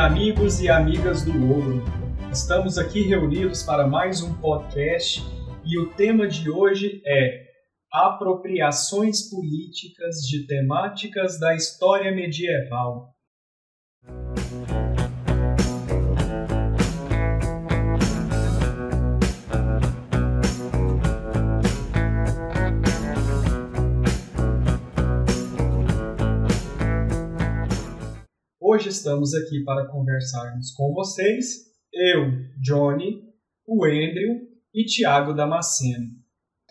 Amigos e amigas do Ogro, estamos aqui reunidos para mais um podcast e o tema de hoje é Apropriações Políticas de Temáticas da História Medieval. Hoje estamos aqui para conversarmos com vocês, eu, Johnny, o Andrew e Thiago Damasceno.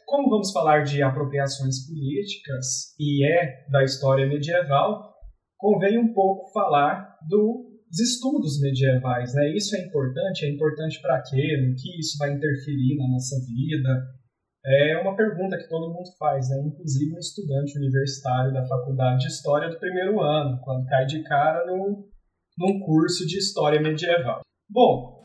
Como vamos falar de apropriações políticas e da história medieval, convém um pouco falar dos estudos medievais, né? Isso é importante para quê? No que isso vai interferir na nossa vida? É uma pergunta que todo mundo faz, né? Inclusive um estudante universitário da faculdade de História do primeiro ano, quando cai de cara num curso de História Medieval. Bom,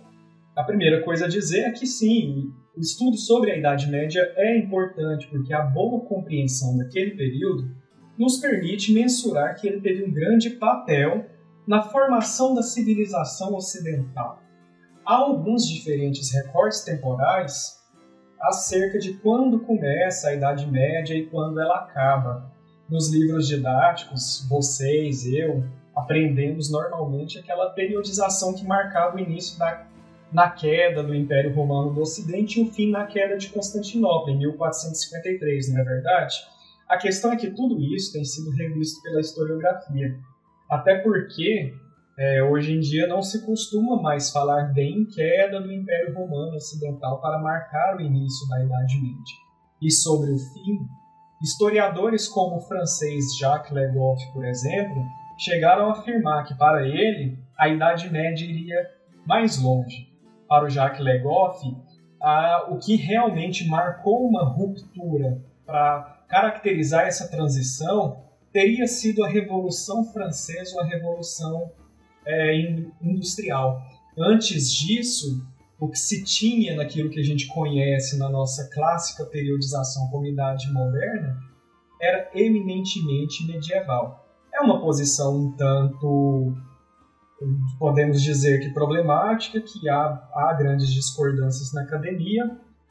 a primeira coisa a dizer é que sim, o estudo sobre a Idade Média é importante, porque a boa compreensão daquele período nos permite mensurar que ele teve um grande papel na formação da civilização ocidental. Há alguns diferentes recortes temporais acerca de quando começa a Idade Média e quando ela acaba. Nos livros didáticos, vocês, eu, aprendemos normalmente aquela periodização que marcava o início na queda do Império Romano do Ocidente e o fim na queda de Constantinopla, em 1453, não é verdade? A questão é que tudo isso tem sido revisto pela historiografia, até porque hoje em dia não se costuma mais falar de queda do Império Romano Ocidental para marcar o início da Idade Média. E sobre o fim, historiadores como o francês Jacques Le Goff, por exemplo, chegaram a afirmar que para ele a Idade Média iria mais longe. Para o Jacques Le Goff, o que realmente marcou uma ruptura para caracterizar essa transição teria sido a Revolução Francesa ou a Revolução Industrial. Antes disso, o que se tinha naquilo que a gente conhece na nossa clássica periodização como Idade Moderna era eminentemente medieval. É uma posição um tanto, podemos dizer que problemática, que há grandes discordâncias na academia,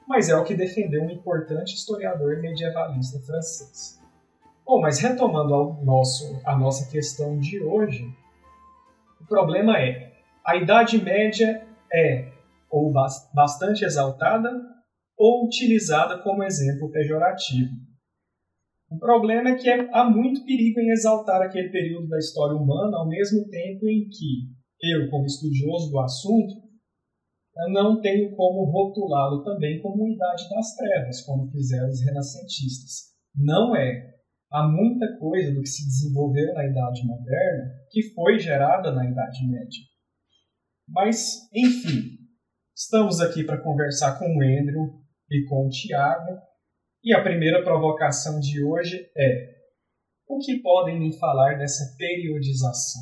mas é o que defendeu um importante historiador medievalista francês. Bom, mas retomando a nossa questão de hoje, o problema é, a Idade Média é ou bastante exaltada ou utilizada como exemplo pejorativo. O problema é que há muito perigo em exaltar aquele período da história humana ao mesmo tempo em que eu, como estudioso do assunto, não tenho como rotulá-lo também como Idade das Trevas, como fizeram os renascentistas. Não é. Há muita coisa do que se desenvolveu na Idade Moderna que foi gerada na Idade Média. Mas, enfim, estamos aqui para conversar com o Andrew e com o Thiago, e a primeira provocação de hoje é: o que podem me falar dessa periodização?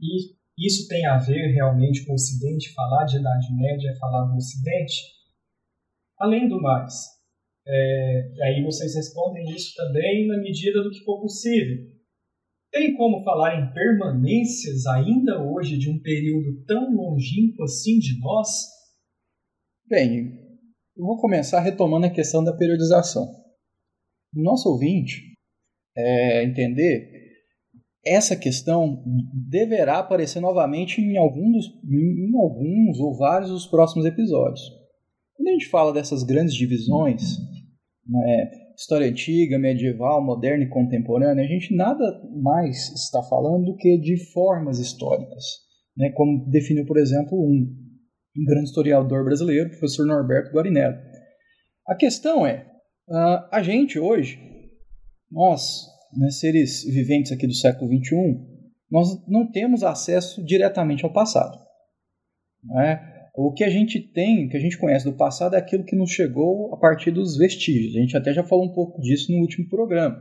E isso tem a ver realmente com o Ocidente? Falar de Idade Média é falar do Ocidente? Além do mais, aí vocês respondem isso também na medida do que for possível. Tem como falar em permanências ainda hoje de um período tão longínquo assim de nós? Bem, eu vou começar retomando a questão da periodização. Nosso ouvinte entender essa questão deverá aparecer novamente em alguns ou vários dos próximos episódios. Quando a gente fala dessas grandes divisões, história antiga, medieval, moderna e contemporânea, a gente nada mais está falando do que de formas históricas, como definiu, por exemplo, um grande historiador brasileiro, o professor Norberto Guarinello. A questão é, a gente hoje, nós, seres viventes aqui do século XXI, nós não temos acesso diretamente ao passado, O que a gente tem, que a gente conhece do passado, é aquilo que nos chegou a partir dos vestígios. A gente até já falou um pouco disso no último programa.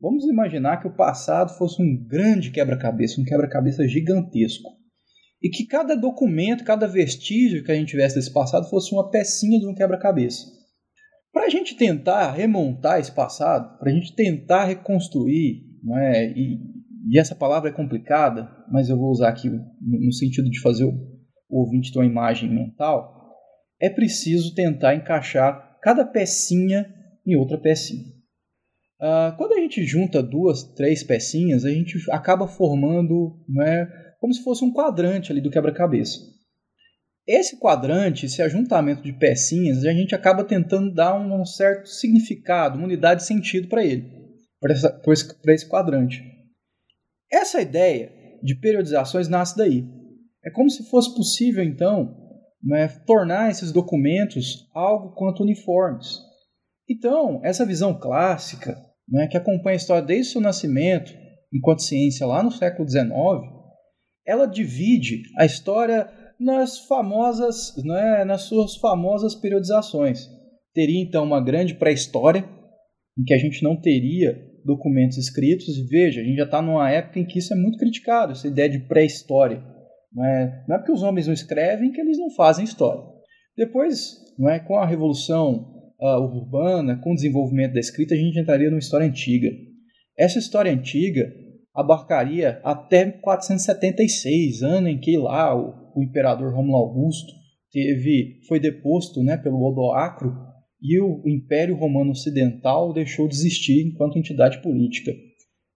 Vamos imaginar que o passado fosse um grande quebra-cabeça, um quebra-cabeça gigantesco. E que cada documento, cada vestígio que a gente tivesse desse passado fosse uma pecinha de um quebra-cabeça. Para a gente tentar remontar esse passado, para a gente tentar reconstruir, E essa palavra é complicada, mas eu vou usar aqui no sentido de fazer o ouvinte ter uma imagem mental. É preciso tentar encaixar cada pecinha em outra pecinha. Quando a gente junta duas, três pecinhas, a gente acaba formando, né, como se fosse um quadrante ali do quebra-cabeça. Esse quadrante, esse ajuntamento de pecinhas, a gente acaba tentando dar um certo significado, uma unidade de sentido para ele, para esse quadrante. Essa ideia de periodizações nasce daí. É como se fosse possível, então, né, tornar esses documentos algo quanto uniformes. Então, essa visão clássica, né, que acompanha a história desde o seu nascimento, enquanto ciência lá no século XIX, ela divide a história nas suas famosas periodizações. Teria, então, uma grande pré-história, em que a gente não teria documentos escritos, e veja, a gente já está numa época em que isso é muito criticado, essa ideia de pré-história. Não é porque os homens não escrevem que eles não fazem história. Depois, não é, com a Revolução Urbana, com o desenvolvimento da escrita, a gente entraria numa história antiga. Essa história antiga abarcaria até 476, ano em que lá o imperador Rômulo Augusto foi deposto, né, pelo Odoacro, e o Império Romano Ocidental deixou de existir enquanto entidade política.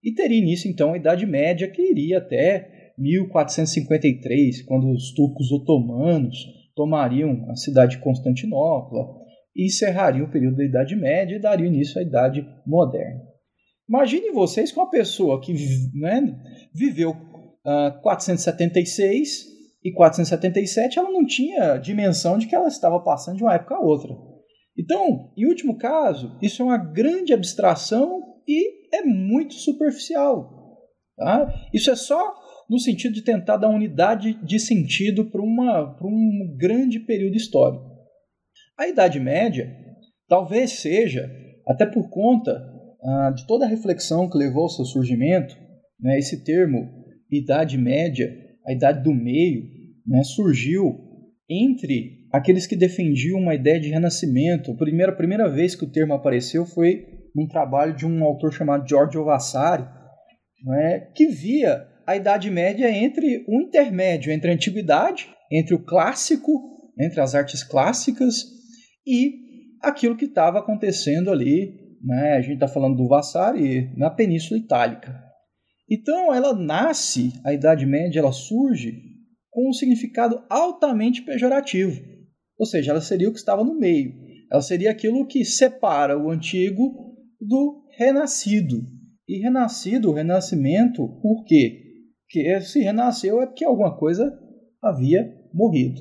E teria início, então, a Idade Média, que iria até 1453, quando os turcos otomanos tomariam a cidade de Constantinopla e encerrariam o período da Idade Média e dariam início à Idade Moderna. Imaginem vocês que uma pessoa que, né, viveu 476 e 477, ela não tinha dimensão de que ela estava passando de uma época a outra. Então, em último caso, isso é uma grande abstração e é muito superficial. Tá? Isso é só no sentido de tentar dar unidade de sentido para um grande período histórico. A Idade Média talvez seja, até por conta de toda a reflexão que levou ao seu surgimento, né, esse termo Idade Média, a Idade do Meio, né, surgiu entre aqueles que defendiam uma ideia de renascimento. A primeira vez que o termo apareceu foi num trabalho de um autor chamado Giorgio Vasari, né, que via a Idade Média entre o intermédio, entre a Antiguidade, entre o clássico, entre as artes clássicas e aquilo que estava acontecendo ali, né, a gente está falando do Vasari, na Península Itálica. Então, ela nasce, a Idade Média, ela surge com um significado altamente pejorativo. Ou seja, ela seria o que estava no meio. Ela seria aquilo que separa o antigo do renascido. E renascido, o renascimento, por quê? Porque se renasceu é porque alguma coisa havia morrido.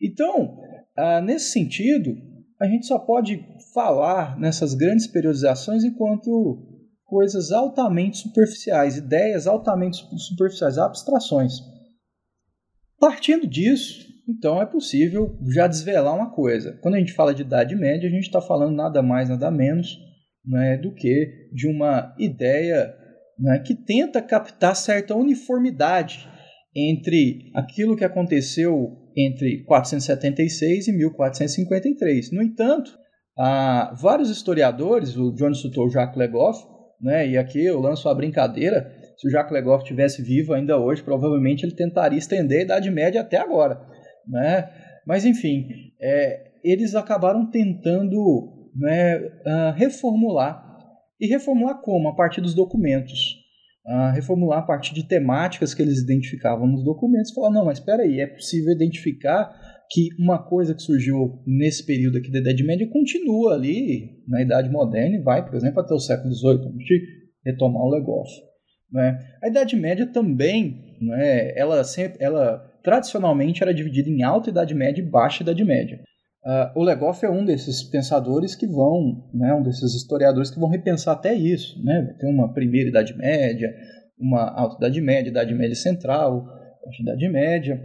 Então, nesse sentido, a gente só pode falar nessas grandes periodizações enquanto coisas altamente superficiais, ideias altamente superficiais, abstrações. Partindo disso, então, é possível já desvelar uma coisa. Quando a gente fala de Idade Média, a gente está falando nada mais, nada menos, né, do que de uma ideia, né, que tenta captar certa uniformidade entre aquilo que aconteceu entre 476 e 1453. No entanto, há vários historiadores, o Johnny citou o Jacques Le Goff, né, e aqui eu lanço a brincadeira. Se o Jacques Le Goff estivesse vivo ainda hoje, provavelmente ele tentaria estender a Idade Média até agora. Né? Mas, enfim, eles acabaram tentando, né, reformular. E reformular como? A partir dos documentos. Reformular a partir de temáticas que eles identificavam nos documentos. Falar, não, mas espera aí, é possível identificar que uma coisa que surgiu nesse período aqui da Idade Média continua ali na Idade Moderna e vai, por exemplo, até o século XVIII, a gente retomar o Le Goff. A Idade Média também, né, ela tradicionalmente era dividida em Alta Idade Média e Baixa Idade Média. O Le Goff é um desses pensadores que vão, né, um desses historiadores que vão repensar até isso. Né? Tem uma Primeira Idade Média, uma Alta Idade Média Central, Baixa Idade Média.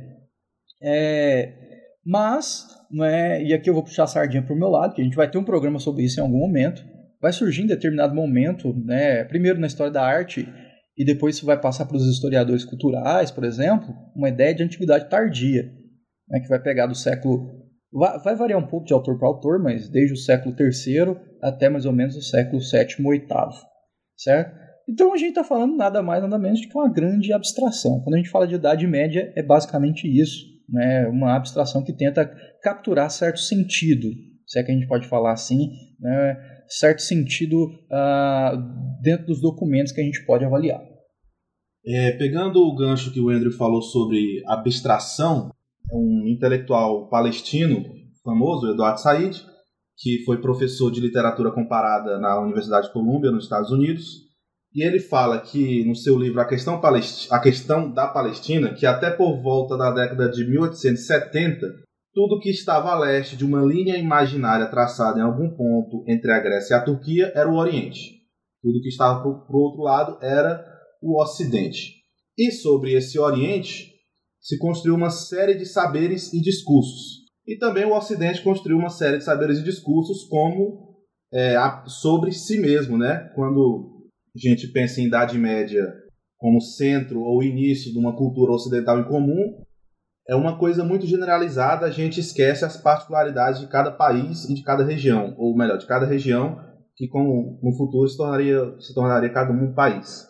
Mas, né, e aqui eu vou puxar a sardinha para o meu lado, que a gente vai ter um programa sobre isso em algum momento. Vai surgir em determinado momento, né, primeiro na história da arte, e depois isso vai passar para os historiadores culturais, por exemplo, uma ideia de antiguidade tardia, né, que vai pegar do século... Vai variar um pouco de autor para autor, mas desde o século III até mais ou menos o século VII ou VIII, certo? Então a gente está falando nada mais, nada menos que uma grande abstração. Quando a gente fala de Idade Média, é basicamente isso, né? Uma abstração que tenta capturar certo sentido, se é que a gente pode falar assim, né? Certo sentido dentro dos documentos que a gente pode avaliar. Pegando o gancho que o Andrew falou sobre abstração, um intelectual palestino famoso, Edward Said, que foi professor de literatura comparada na Universidade de Colômbia, nos Estados Unidos, e ele fala que, no seu livro A Questão da Palestina, que até por volta da década de 1870, tudo que estava a leste de uma linha imaginária traçada em algum ponto entre a Grécia e a Turquia era o Oriente. Tudo que estava para o outro lado era o Ocidente. E sobre esse Oriente se construiu uma série de saberes e discursos. E também o Ocidente construiu uma série de saberes e discursos como sobre si mesmo, né? Quando a gente pensa em Idade Média como centro ou início de uma cultura ocidental em comum, é uma coisa muito generalizada, a gente esquece as particularidades de cada país e de cada região, ou melhor, de cada região, que como no futuro se tornaria cada um país.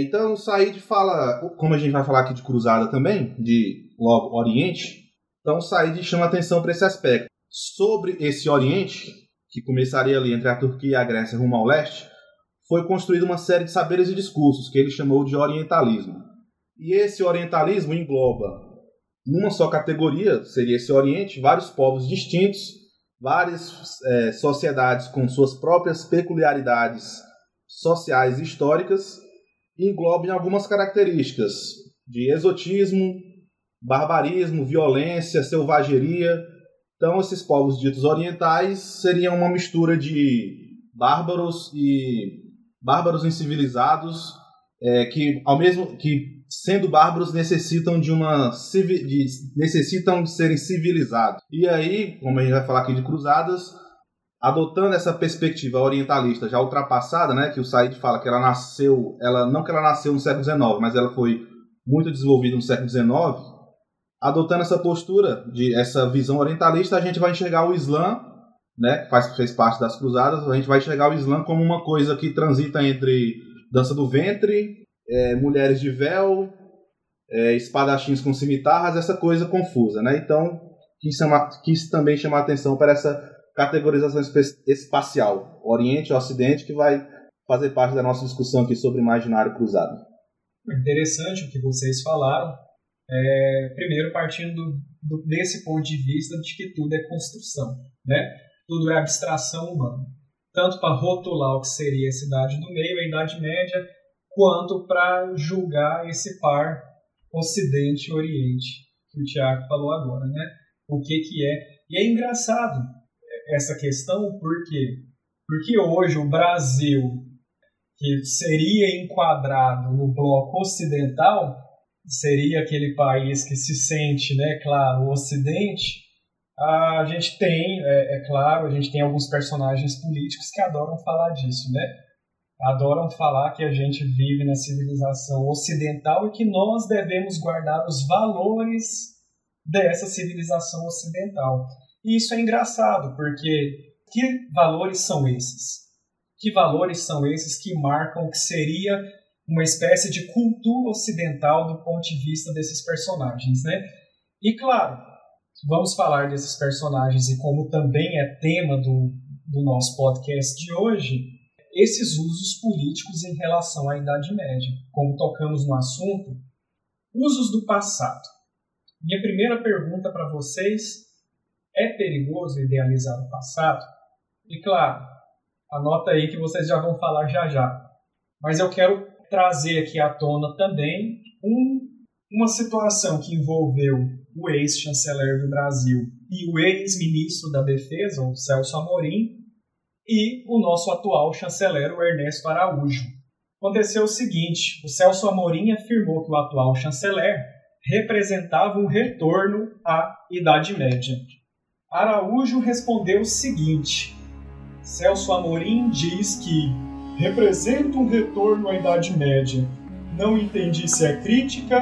Então, Said fala, como a gente vai falar aqui de cruzada também, de logo Oriente, então Said chama atenção para esse aspecto. Sobre esse Oriente, que começaria ali entre a Turquia e a Grécia rumo ao leste, foi construída uma série de saberes e discursos, que ele chamou de orientalismo. E esse orientalismo engloba, numa só categoria, seria esse Oriente, vários povos distintos, várias sociedades com suas próprias peculiaridades sociais e históricas, e engloba algumas características de exotismo, barbarismo, violência, selvageria. Então, esses povos ditos orientais seriam uma mistura de bárbaros incivilizados, que sendo bárbaros necessitam de serem civilizados. E aí, como a gente vai falar aqui de Cruzadas, adotando essa perspectiva orientalista já ultrapassada, né, que o Said fala que ela não nasceu no século XIX, mas ela foi muito desenvolvida no século XIX, adotando essa postura, essa visão orientalista, a gente vai enxergar o Islã, né, fez parte das Cruzadas, a gente vai enxergar o Islã como uma coisa que transita entre dança do ventre, mulheres de véu, espadachins com cimitarras, essa coisa confusa, né? Então, quis também chamar atenção para essa categorização espacial, Oriente e Ocidente, que vai fazer parte da nossa discussão aqui sobre imaginário cruzado. Interessante o que vocês falaram. Primeiro, partindo desse ponto de vista de que tudo é construção, né? Tudo é abstração humana, tanto para rotular o que seria a Idade do Meio, a Idade Média, quanto para julgar esse par Ocidente e Oriente, que o Thiago falou agora, né? O que é. E é engraçado essa questão, por quê? Porque hoje o Brasil, que seria enquadrado no bloco ocidental, seria aquele país que se sente, né, claro, o Ocidente. A gente tem, claro, a gente tem alguns personagens políticos que adoram falar disso, né? Adoram falar que a gente vive na civilização ocidental e que nós devemos guardar os valores dessa civilização ocidental. E isso é engraçado, porque que valores são esses? Que valores são esses que marcam o que seria uma espécie de cultura ocidental do ponto de vista desses personagens, né? E claro, vamos falar desses personagens e como também é tema do nosso podcast de hoje, esses usos políticos em relação à Idade Média. Como tocamos no assunto, usos do passado. Minha primeira pergunta para vocês, é perigoso idealizar o passado? E claro, anota aí que vocês já vão falar já já. Mas eu quero trazer aqui à tona também uma situação que envolveu o ex-chanceler do Brasil e o ex-ministro da Defesa, o Celso Amorim, e o nosso atual chanceler, o Ernesto Araújo. Aconteceu o seguinte, o Celso Amorim afirmou que o atual chanceler representava um retorno à Idade Média. Araújo respondeu o seguinte, Celso Amorim diz que representa um retorno à Idade Média, não entendi se é crítica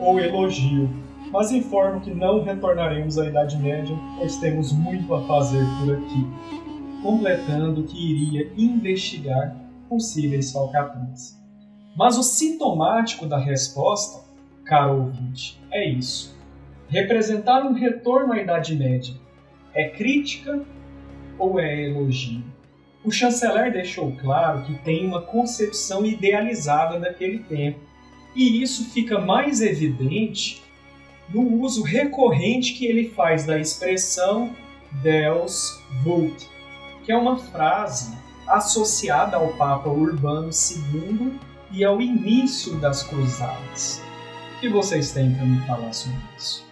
ou elogio. Mas informo que não retornaremos à Idade Média, pois temos muito a fazer por aqui, completando que iria investigar possíveis falcatruas. Mas o sintomático da resposta, caro ouvinte, é isso. Representar um retorno à Idade Média é crítica ou é elogio? O chanceler deixou claro que tem uma concepção idealizada daquele tempo, e isso fica mais evidente no uso recorrente que ele faz da expressão Deus vult, que é uma frase associada ao Papa Urbano II e ao início das Cruzadas. O que vocês têm para me falar sobre isso?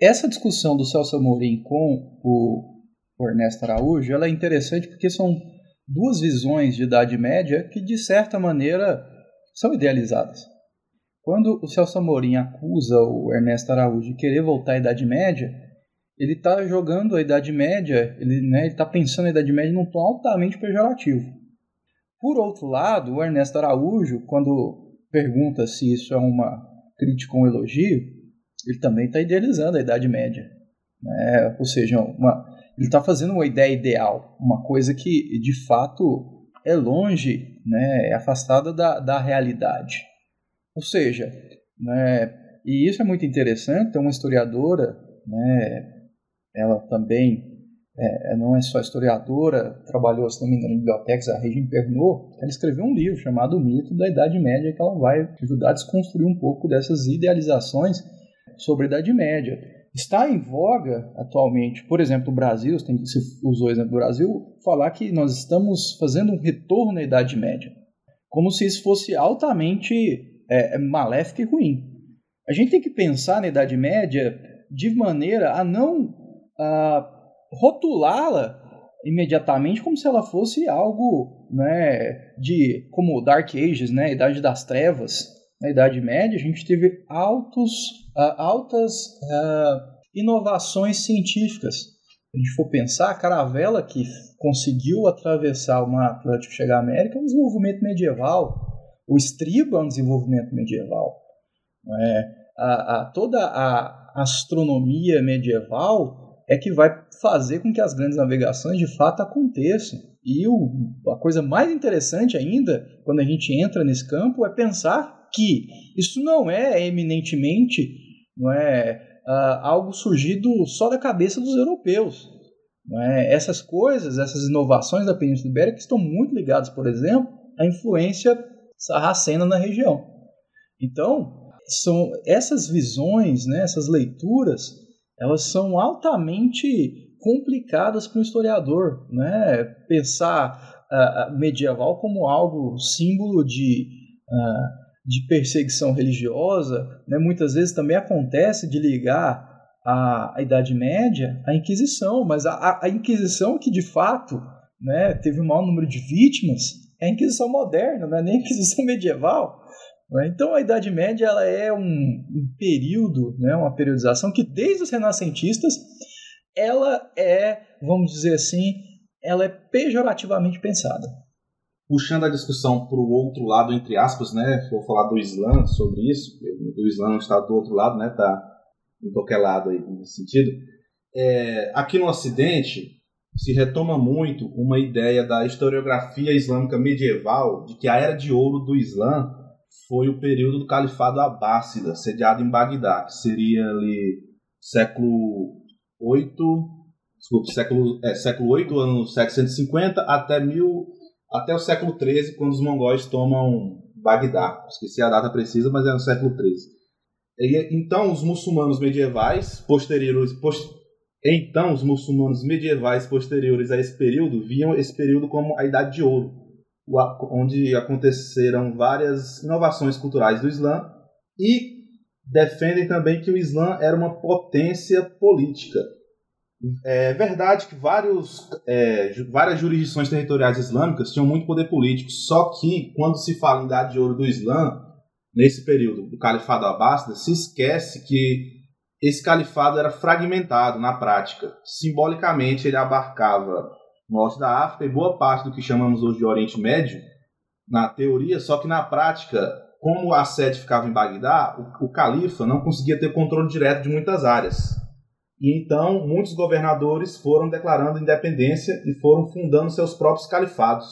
Essa discussão do Celso Amorim com o Ernesto Araújo, ela é interessante porque são duas visões de Idade Média que, de certa maneira, são idealizadas. Quando o Celso Amorim acusa o Ernesto Araújo de querer voltar à Idade Média, ele está jogando a Idade Média, ele está pensando a Idade Média num tom altamente pejorativo. Por outro lado, o Ernesto Araújo, quando pergunta se isso é uma crítica ou um elogio, ele também está idealizando a Idade Média. Né? Ou seja, ele está fazendo uma ideia ideal, uma coisa que, de fato, é longe, né? É afastada da realidade. Ou seja, né, e isso é muito interessante, tem uma historiadora, né, ela também não é só historiadora, trabalhou, se não me engano, em bibliotecas, a Regine Pernoud, ela escreveu um livro chamado O Mito da Idade Média, que ela vai ajudar a desconstruir um pouco dessas idealizações sobre a Idade Média. Está em voga atualmente, por exemplo, no Brasil, se usou o exemplo do Brasil, falar que nós estamos fazendo um retorno à Idade Média, como se isso fosse altamente maléfica e ruim. A gente tem que pensar na Idade Média de maneira a não rotulá-la imediatamente como se ela fosse algo, né, como o Dark Ages, né, a Idade das Trevas. Na Idade Média a gente teve altas inovações científicas. Se a gente for pensar, a caravela que conseguiu atravessar o Mar Atlântico e chegar à América é um desenvolvimento medieval. O estribo é um desenvolvimento medieval. Toda a astronomia medieval é que vai fazer com que as grandes navegações de fato aconteçam. E a coisa mais interessante ainda, quando a gente entra nesse campo, é pensar que isso não é eminentemente algo surgido só da cabeça dos europeus. Essas coisas, essas inovações da Península Ibérica estão muito ligadas, por exemplo, à influência sarracena na região. Então, são essas visões, né, essas leituras, elas são altamente complicadas para um historiador, né? Pensar medieval como algo símbolo de perseguição religiosa, né? Muitas vezes também acontece de ligar a Idade Média à Inquisição, mas a Inquisição que de fato, né, teve um maior número de vítimas é a Inquisição moderna, não é nem a Inquisição medieval. Então, a Idade Média ela é um período, né, uma periodização que, desde os renascentistas, ela é, vamos dizer assim, ela é pejorativamente pensada. Puxando a discussão para o outro lado, entre aspas, né, vou falar do Islã sobre isso, o Islã não está do outro lado, né, está em qualquer lado aí, nesse sentido. Aqui no Ocidente, se retoma muito uma ideia da historiografia islâmica medieval de que a Era de Ouro do Islã foi o período do Califado Abássida, sediado em Bagdá, que seria ali século 8, ano 750, até o século 13, quando os mongóis tomam Bagdá. Esqueci a data precisa, mas é no século 13. Então, os muçulmanos medievais posteriores a esse período viam esse período como a Idade de Ouro, onde aconteceram várias inovações culturais do Islã, e defendem também que o Islã era uma potência política. É verdade que várias jurisdições territoriais islâmicas tinham muito poder político, só que quando se fala em Idade de Ouro do Islã, nesse período do Califado Abássida, se esquece que esse califado era fragmentado na prática. Simbolicamente, ele abarcava o norte da África e boa parte do que chamamos hoje de Oriente Médio, na teoria, só que na prática, como a sede ficava em Bagdá, o califa não conseguia ter controle direto de muitas áreas. E então, muitos governadores foram declarando independência e foram fundando seus próprios califados.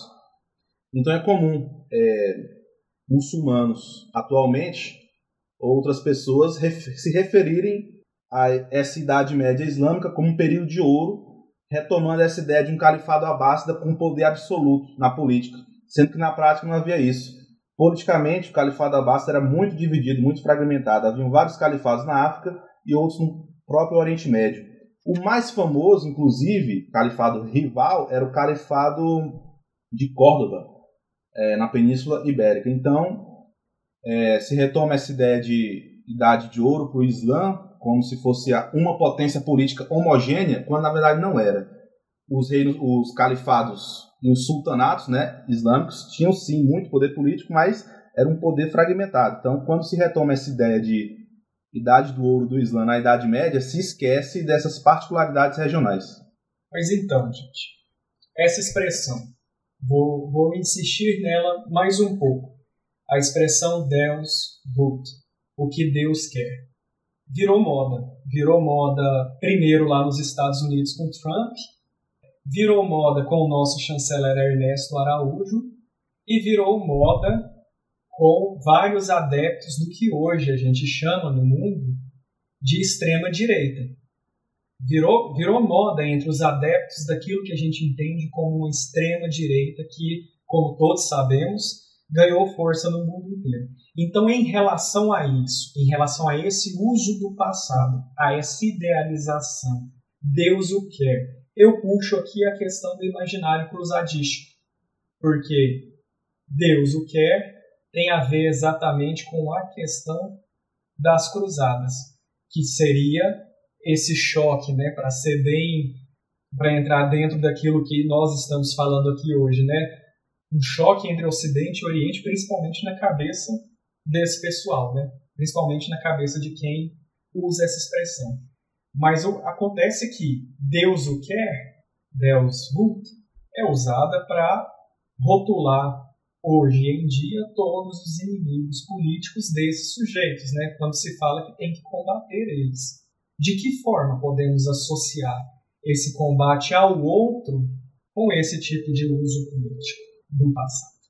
Então é comum muçulmanos, atualmente, outras pessoas se referirem a essa Idade Média Islâmica como um período de ouro, retomando essa ideia de um califado abássida com poder absoluto na política, sendo que na prática não havia isso. Politicamente, o califado abássida era muito dividido, muito fragmentado. Havia vários califados na África e outros no próprio Oriente Médio. O mais famoso, inclusive, califado rival, era o califado de Córdoba, na Península Ibérica. Então, se retoma essa ideia de idade de ouro para o Islã, como se fosse uma potência política homogênea, quando na verdade não era. Os califados e os sultanatos, islâmicos tinham sim muito poder político, mas era um poder fragmentado. Então, quando se retoma essa ideia de idade do ouro do Islã na Idade Média, se esquece dessas particularidades regionais. Mas então, gente, essa expressão, vou insistir nela mais um pouco. A expressão Deus vult, o que Deus quer, virou moda primeiro lá nos Estados Unidos com Trump, virou moda com o nosso chanceler Ernesto Araújo e virou moda com vários adeptos do que hoje a gente chama no mundo de extrema-direita. Virou moda entre os adeptos daquilo que a gente entende como uma extrema-direita que, como todos sabemos, ganhou força no mundo inteiro. Então, em relação a isso, em relação a esse uso do passado, a essa idealização, Deus o quer, eu puxo aqui a questão do imaginário cruzadístico, porque Deus o quer tem a ver exatamente com a questão das cruzadas, que seria esse choque, para ser bem, para entrar dentro daquilo que nós estamos falando aqui hoje, um choque entre Ocidente e Oriente, principalmente na cabeça desse pessoal, principalmente na cabeça de quem usa essa expressão. Mas acontece que Deus o quer, Deus vult, é usada para rotular hoje em dia todos os inimigos políticos desses sujeitos, quando se fala que tem que combater eles. De que forma podemos associar esse combate ao outro com esse tipo de uso político do passado?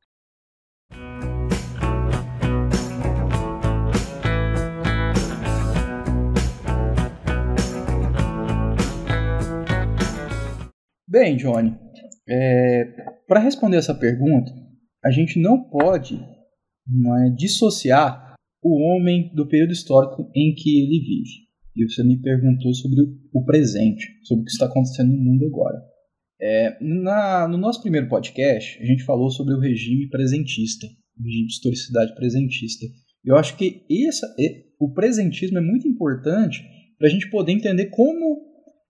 Bem, Johnny, para responder essa pergunta, a gente não pode dissociar o homem do período histórico em que ele vive. E você me perguntou sobre o presente, sobre o que está acontecendo no mundo agora. No nosso primeiro podcast, a gente falou sobre o regime presentista, o regime de historicidade presentista. Eu acho que o presentismo é muito importante para a gente poder entender como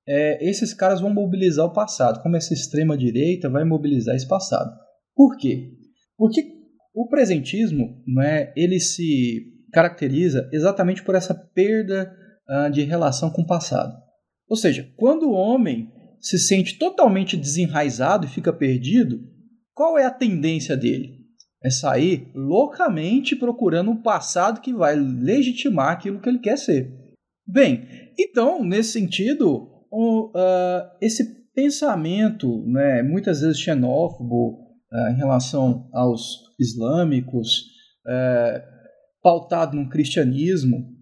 esses caras vão mobilizar o passado, como essa extrema-direita vai mobilizar esse passado. Por quê? Porque o presentismo, ele se caracteriza exatamente por essa perda de relação com o passado. Ou seja, quando o homem se sente totalmente desenraizado e fica perdido, qual é a tendência dele? É sair loucamente procurando um passado que vai legitimar aquilo que ele quer ser. Bem, então, nesse sentido, esse pensamento, muitas vezes xenófobo, em relação aos islâmicos, pautado num cristianismo,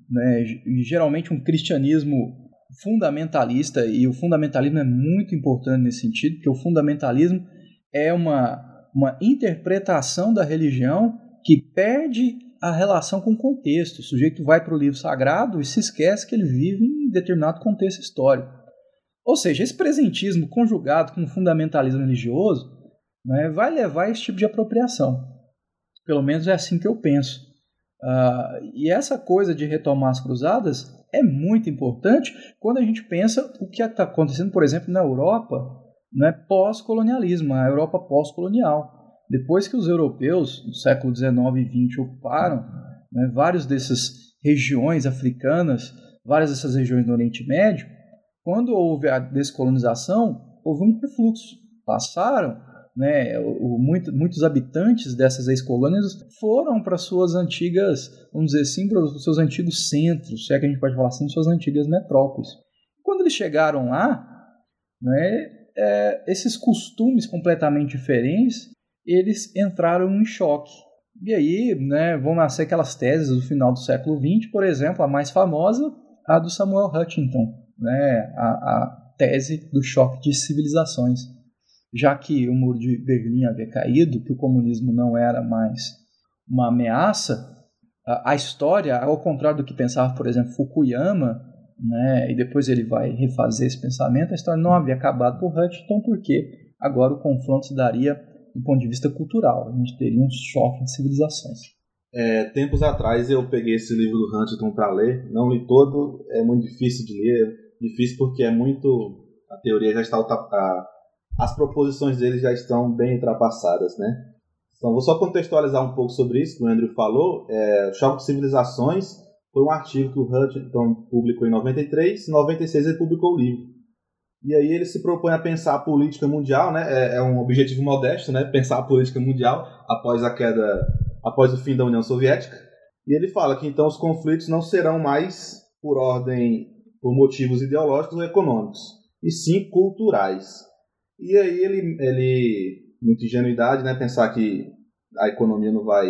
geralmente um cristianismo fundamentalista, e o fundamentalismo é muito importante nesse sentido, porque o fundamentalismo é uma interpretação da religião que perde a relação com o contexto. O sujeito vai para o livro sagrado e se esquece que ele vive em determinado contexto histórico. Ou seja, esse presentismo conjugado com o fundamentalismo religioso vai levar a esse tipo de apropriação. Pelo menos é assim que eu penso. E essa coisa de retomar as cruzadas é muito importante quando a gente pensa o que está acontecendo, por exemplo, na Europa, pós-colonialismo, a Europa pós-colonial. Depois que os europeus, no século XIX e XX, ocuparam várias dessas regiões africanas, várias dessas regiões do Oriente Médio, quando houve a descolonização, houve um refluxo. Passaram... muitos habitantes dessas ex-colônias foram para suas antigas, vamos dizer assim, para os seus antigos centros, se é que a gente pode falar assim, suas antigas metrópoles. Quando eles chegaram lá, esses costumes completamente diferentes eles entraram em choque. E aí, né, vão nascer aquelas teses do final do século XX, por exemplo, a mais famosa, a do Samuel Huntington, né, a tese do choque de civilizações. Já que o muro de Berlim havia caído, que o comunismo não era mais uma ameaça, a história, ao contrário do que pensava, por exemplo, Fukuyama, né, e depois ele vai refazer esse pensamento, a história não havia acabado por Huntington, porque agora o confronto se daria do ponto de vista cultural. A gente teria um choque de civilizações. Tempos atrás eu peguei esse livro do Huntington para ler, não li todo, é muito difícil de ler, difícil porque é muito... a teoria já está... as proposições dele já estão bem ultrapassadas, né? Então, vou só contextualizar um pouco sobre isso que o Andrew falou. Choque de Civilizações foi um artigo que o Huntington publicou em 93, em 96 ele publicou o livro. E aí ele se propõe a pensar a política mundial, né? É um objetivo modesto, né? Pensar a política mundial após o fim da União Soviética. E ele fala que então os conflitos não serão mais por motivos ideológicos ou econômicos, e sim culturais. E aí ele muita ingenuidade, né? Pensar que a economia não vai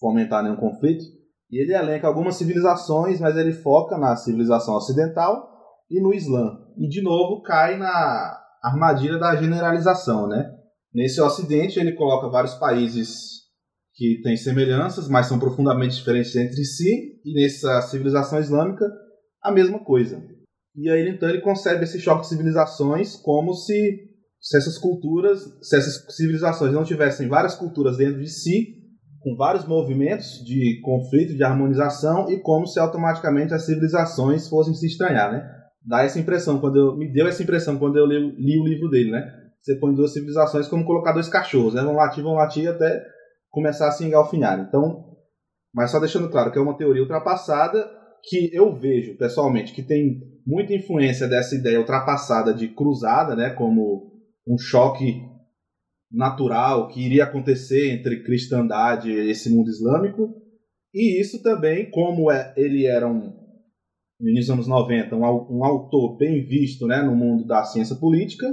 fomentar nenhum conflito. E ele elenca algumas civilizações, mas ele foca na civilização ocidental e no Islã. E, de novo, cai na armadilha da generalização, né? Nesse Ocidente, ele coloca vários países que têm semelhanças, mas são profundamente diferentes entre si. E nessa civilização islâmica, a mesma coisa. E aí, então, ele concebe esse choque de civilizações como se essas civilizações não tivessem várias culturas dentro de si, com vários movimentos de conflito, de harmonização, e como se automaticamente as civilizações fossem se estranhar, né? Me deu essa impressão quando eu li o livro dele, né? Você põe duas civilizações como colocar dois cachorros, né? Vão latir até começar a se engalfinhar. Então, mas só deixando claro que é uma teoria ultrapassada, que eu vejo, pessoalmente, que tem muita influência dessa ideia ultrapassada de cruzada, né? Como um choque natural que iria acontecer entre cristandade e esse mundo islâmico. E isso também, como ele era no início dos anos 90, um autor bem visto, né, no mundo da ciência política,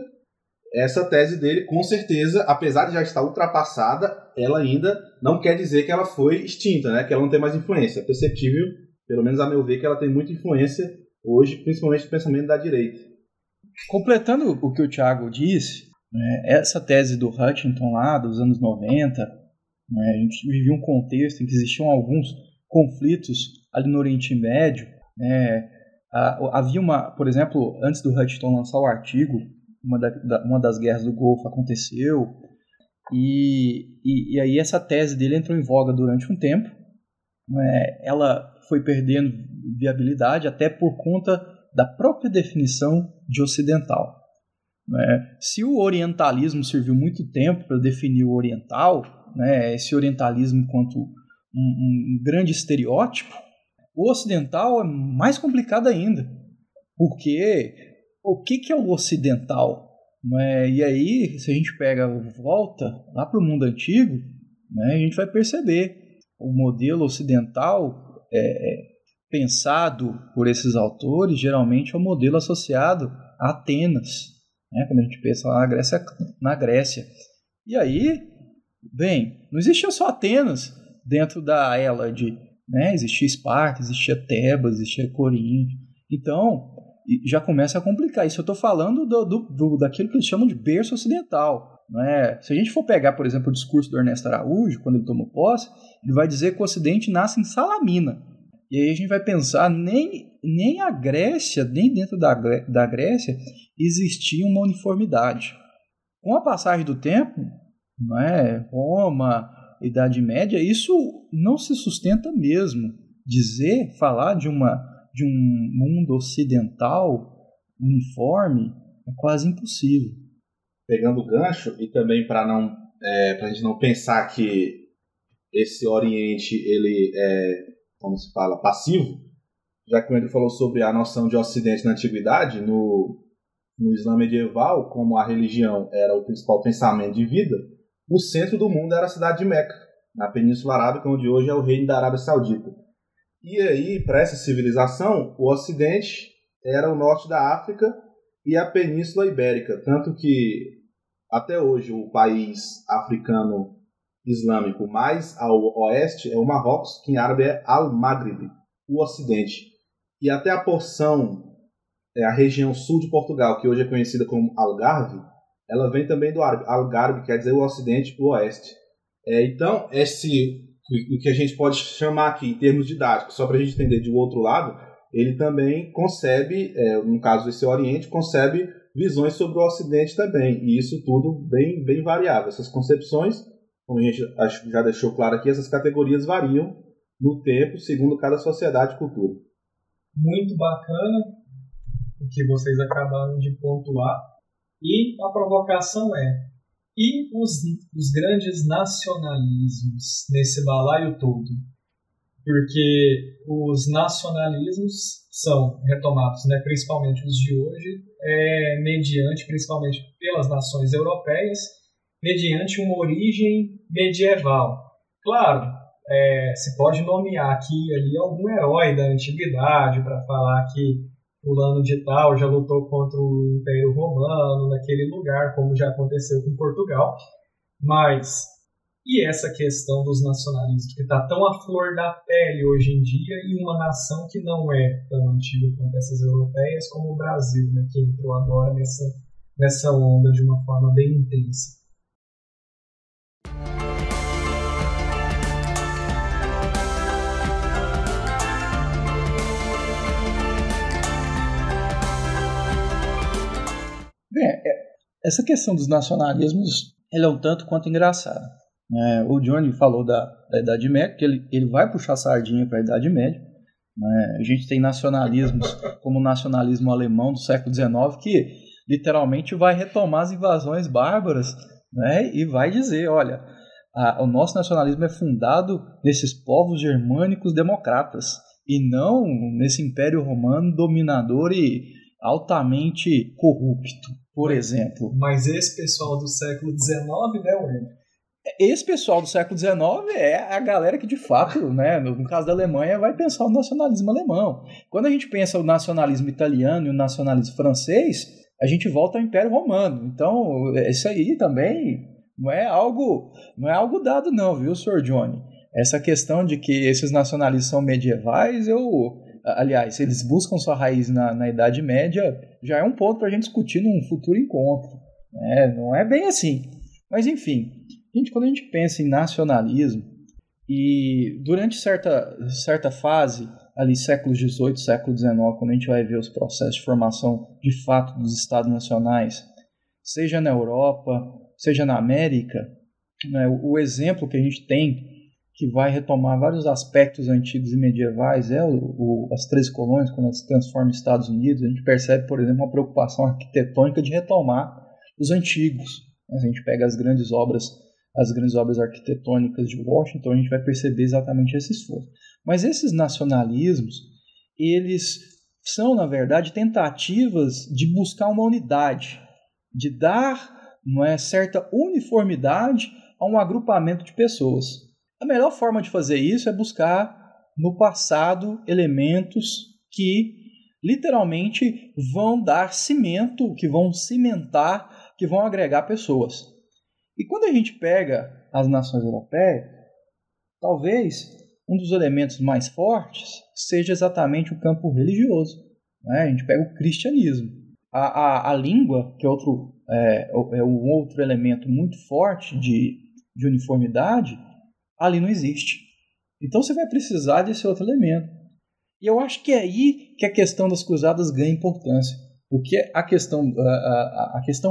essa tese dele, com certeza, apesar de já estar ultrapassada, ela ainda não quer dizer que ela foi extinta, né, que ela não tem mais influência. É perceptível, pelo menos a meu ver, que ela tem muita influência hoje, principalmente no pensamento da direita. Completando o que o Thiago disse, né, essa tese do Huntington lá dos anos 90, né, a gente vivia um contexto em que existiam alguns conflitos ali no Oriente Médio. Né, havia por exemplo, antes do Huntington lançar o artigo, uma das guerras do Golfo aconteceu, e aí essa tese dele entrou em voga durante um tempo. Né, ela foi perdendo viabilidade até por conta da própria definição de ocidental. Né? Se o orientalismo serviu muito tempo para definir o oriental, né, esse orientalismo quanto um grande estereótipo, o ocidental é mais complicado ainda, porque o que é o ocidental? Né? E aí, se a gente volta lá para o mundo antigo, né, a gente vai perceber o modelo ocidental pensado por esses autores, geralmente é um modelo associado a Atenas, né? Quando a gente pensa na Grécia. E aí, bem, não existia só Atenas dentro da Hélade, né? Existia Esparta, existia Tebas, existia Corinto. Então, já começa a complicar. Isso eu estou falando daquilo que eles chamam de berço ocidental. Né? Se a gente for pegar, por exemplo, o discurso do Ernesto Araújo, quando ele tomou posse, ele vai dizer que o Ocidente nasce em Salamina. E aí a gente vai pensar, nem a Grécia, nem dentro da Grécia, existia uma uniformidade. Com a passagem do tempo, né, Roma, Idade Média, isso não se sustenta mesmo. Falar de um mundo ocidental uniforme é quase impossível. Pegando o gancho, e também para a gente não pensar que esse Oriente, ele é, como se fala, passivo, já que o Andrew falou sobre a noção de Ocidente na Antiguidade, no Islã medieval, como a religião era o principal pensamento de vida, o centro do mundo era a cidade de Meca, na Península Arábica, onde hoje é o reino da Arábia Saudita. E aí, para essa civilização, o Ocidente era o norte da África e a Península Ibérica, tanto que, até hoje, o país africano islâmico, mais ao oeste é o Marrocos, que em árabe é Al-Maghrib, o ocidente. E até a porção, a região sul de Portugal, que hoje é conhecida como Algarve, ela vem também do árabe. Algarve quer dizer o ocidente, o oeste. Então, o que a gente pode chamar aqui, em termos didáticos, só para a gente entender de outro lado, ele também concebe, no caso desse Oriente, concebe visões sobre o Ocidente também. E isso tudo bem, bem variável. Essas concepções, como a gente já deixou claro aqui, essas categorias variam no tempo, segundo cada sociedade e cultura. Muito bacana o que vocês acabaram de pontuar. E a provocação é... E os grandes nacionalismos nesse balaio todo? Porque os nacionalismos são retomados, né, principalmente os de hoje, mediante, principalmente pelas nações europeias, mediante uma origem medieval. Claro, se pode nomear aqui ali algum herói da antiguidade para falar que fulano de tal já lutou contra o Império Romano naquele lugar, como já aconteceu com Portugal. Mas, e essa questão dos nacionalismos, que está tão à flor da pele hoje em dia, e uma nação que não é tão antiga quanto essas europeias, como o Brasil, né, que entrou agora nessa onda de uma forma bem intensa. Essa questão dos nacionalismos, ela é um tanto quanto engraçada. O Johnny falou da Idade Média, que ele vai puxar sardinha para a Idade Média. A gente tem nacionalismos como o nacionalismo alemão do século XIX, que literalmente vai retomar as invasões bárbaras, né, e vai dizer, olha, o nosso nacionalismo é fundado nesses povos germânicos democratas e não nesse Império Romano dominador e altamente corrupto, por exemplo. Mas esse pessoal do século XIX, né, Wendryll? Esse pessoal do século XIX é a galera que, de fato, né, no caso da Alemanha, vai pensar o nacionalismo alemão. Quando a gente pensa o nacionalismo italiano e o nacionalismo francês, a gente volta ao Império Romano. Então, isso aí também não é algo dado não, viu, Sr. Johnny? Essa questão de que esses nacionalismos são medievais, aliás, eles buscam sua raiz na Idade Média, já é um ponto para a gente discutir num futuro encontro. Não é bem assim. Mas, enfim, quando a gente pensa em nacionalismo, e durante certa fase, ali século XVIII, século XIX, quando a gente vai ver os processos de formação, de fato, dos Estados Nacionais, seja na Europa, seja na América, né, o exemplo que a gente tem, que vai retomar vários aspectos antigos e medievais, as 13 colônias, quando elas se transformam em Estados Unidos, a gente percebe, por exemplo, uma preocupação arquitetônica de retomar os antigos. A gente pega as grandes obras arquitetônicas de Washington, a gente vai perceber exatamente esse esforço. Mas esses nacionalismos, eles são, na verdade, tentativas de buscar uma unidade, de dar certa uniformidade a um agrupamento de pessoas. A melhor forma de fazer isso é buscar no passado elementos que literalmente vão dar cimento, que vão cimentar, que vão agregar pessoas. E quando a gente pega as nações europeias, talvez um dos elementos mais fortes seja exatamente o campo religioso, né? A gente pega o cristianismo. A língua, que é um outro elemento muito forte de uniformidade, ali não existe. Então você vai precisar desse outro elemento. E eu acho que é aí que a questão das cruzadas ganha importância. Porque a questão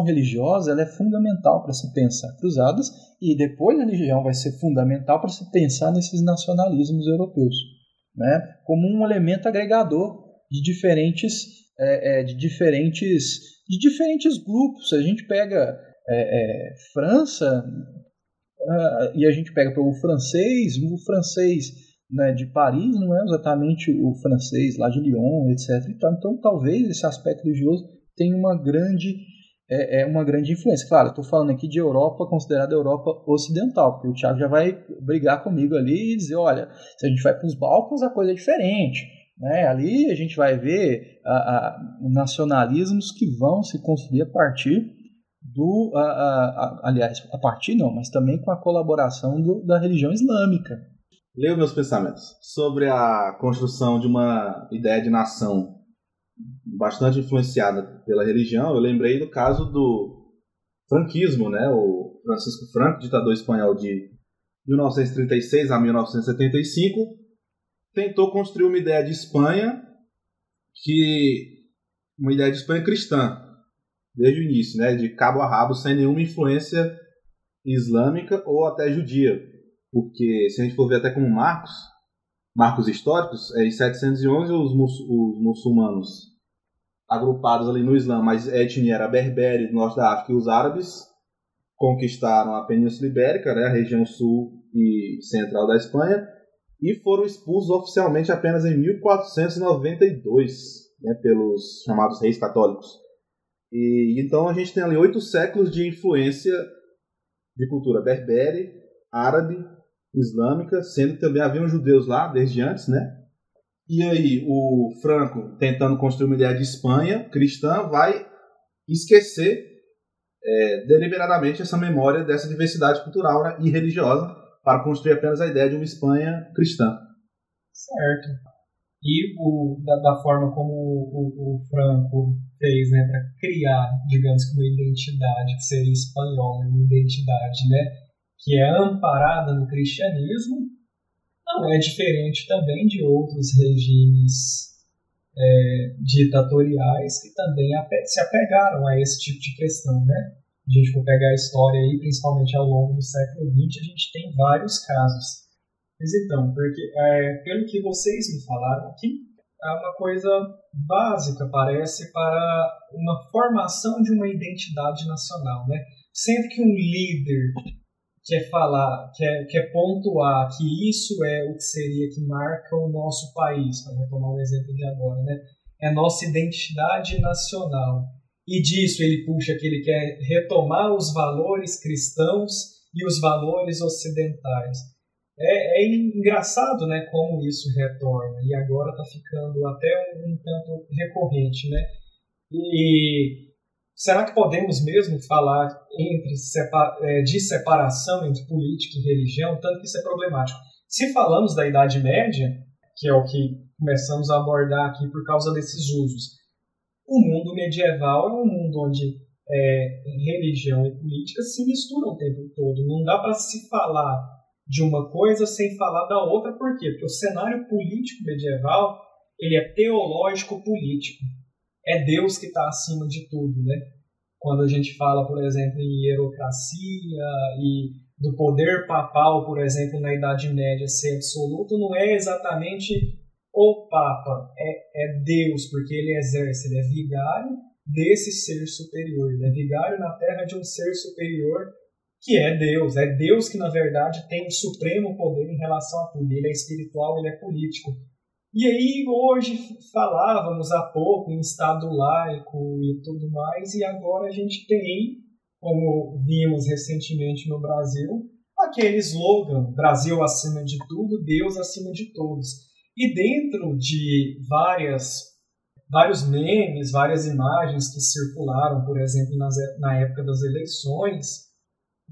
religiosa, ela é fundamental para se pensar cruzadas, e depois a religião vai ser fundamental para se pensar nesses nacionalismos europeus, né? Como um elemento agregador de diferentes grupos. A gente pega França... e a gente pega o francês, né, de Paris, não é exatamente o francês lá de Lyon, etc. Então, talvez esse aspecto religioso tenha uma grande influência. Claro, eu estou falando aqui de Europa, considerada Europa ocidental, porque o Thiago já vai brigar comigo ali e dizer, olha, se a gente vai para os Balcãs, a coisa é diferente, né? Ali a gente vai ver nacionalismos que vão se construir a partir mas também com a colaboração da religião islâmica. Leio meus pensamentos sobre a construção de uma ideia de nação bastante influenciada pela religião. Eu lembrei do caso do franquismo, né? O Francisco Franco, ditador espanhol de 1936 a 1975, tentou construir uma ideia de Espanha cristã, desde o início, né, de cabo a rabo, sem nenhuma influência islâmica ou até judia. Porque, se a gente for ver até como marcos históricos, em 711 os muçulmanos agrupados ali no Islã, mas a etnia era berbere do norte da África, e os árabes conquistaram a Península Ibérica, né, a região sul e central da Espanha, e foram expulsos oficialmente apenas em 1492, né, pelos chamados reis católicos. E então a gente tem ali 8 séculos de influência de cultura berbere, árabe, islâmica, sendo que também haviam judeus lá desde antes, né? E aí o Franco, tentando construir uma ideia de Espanha cristã, vai esquecer deliberadamente essa memória dessa diversidade cultural, né, e religiosa, para construir apenas a ideia de uma Espanha cristã. Certo. E da forma como o Franco fez, né, para criar, digamos, uma identidade que seria espanhola, uma identidade, né, que é amparada no cristianismo, não é diferente também de outros regimes ditatoriais que também se apegaram a esse tipo de questão, né? A gente for pegar a história aí, principalmente ao longo do século XX, a gente tem vários casos. Mas então, porque, pelo que vocês me falaram aqui, é uma coisa básica, parece, para uma formação de uma identidade nacional, né? Sempre que um líder quer pontuar que isso é o que seria que marca o nosso país, para retomar um exemplo de agora, né? É nossa identidade nacional. E disso ele puxa que ele quer retomar os valores cristãos e os valores ocidentais. É engraçado, né, como isso retorna, e agora está ficando até um tanto recorrente, né? E será que podemos mesmo falar de separação entre política e religião? Tanto que isso é problemático. Se falamos da Idade Média, que é o que começamos a abordar aqui por causa desses usos, o mundo medieval é um mundo onde religião e política se misturam o tempo todo. Não dá para se falar de uma coisa sem falar da outra. Por quê? Porque o cenário político medieval, ele é teológico-político. É Deus que está acima de tudo, né? Quando a gente fala, por exemplo, em hierocracia e do poder papal, por exemplo, na Idade Média ser absoluto, não é exatamente o Papa, é Deus, porque ele exerce, ele é vigário desse ser superior, ele é vigário na terra de um ser superior, que é Deus que, na verdade, tem o supremo poder em relação a tudo. Ele é espiritual, ele é político. E aí, hoje, falávamos há pouco em Estado laico e tudo mais, e agora a gente tem, como vimos recentemente no Brasil, aquele slogan, Brasil acima de tudo, Deus acima de todos. E dentro de vários memes, várias imagens que circularam, por exemplo, na época das eleições,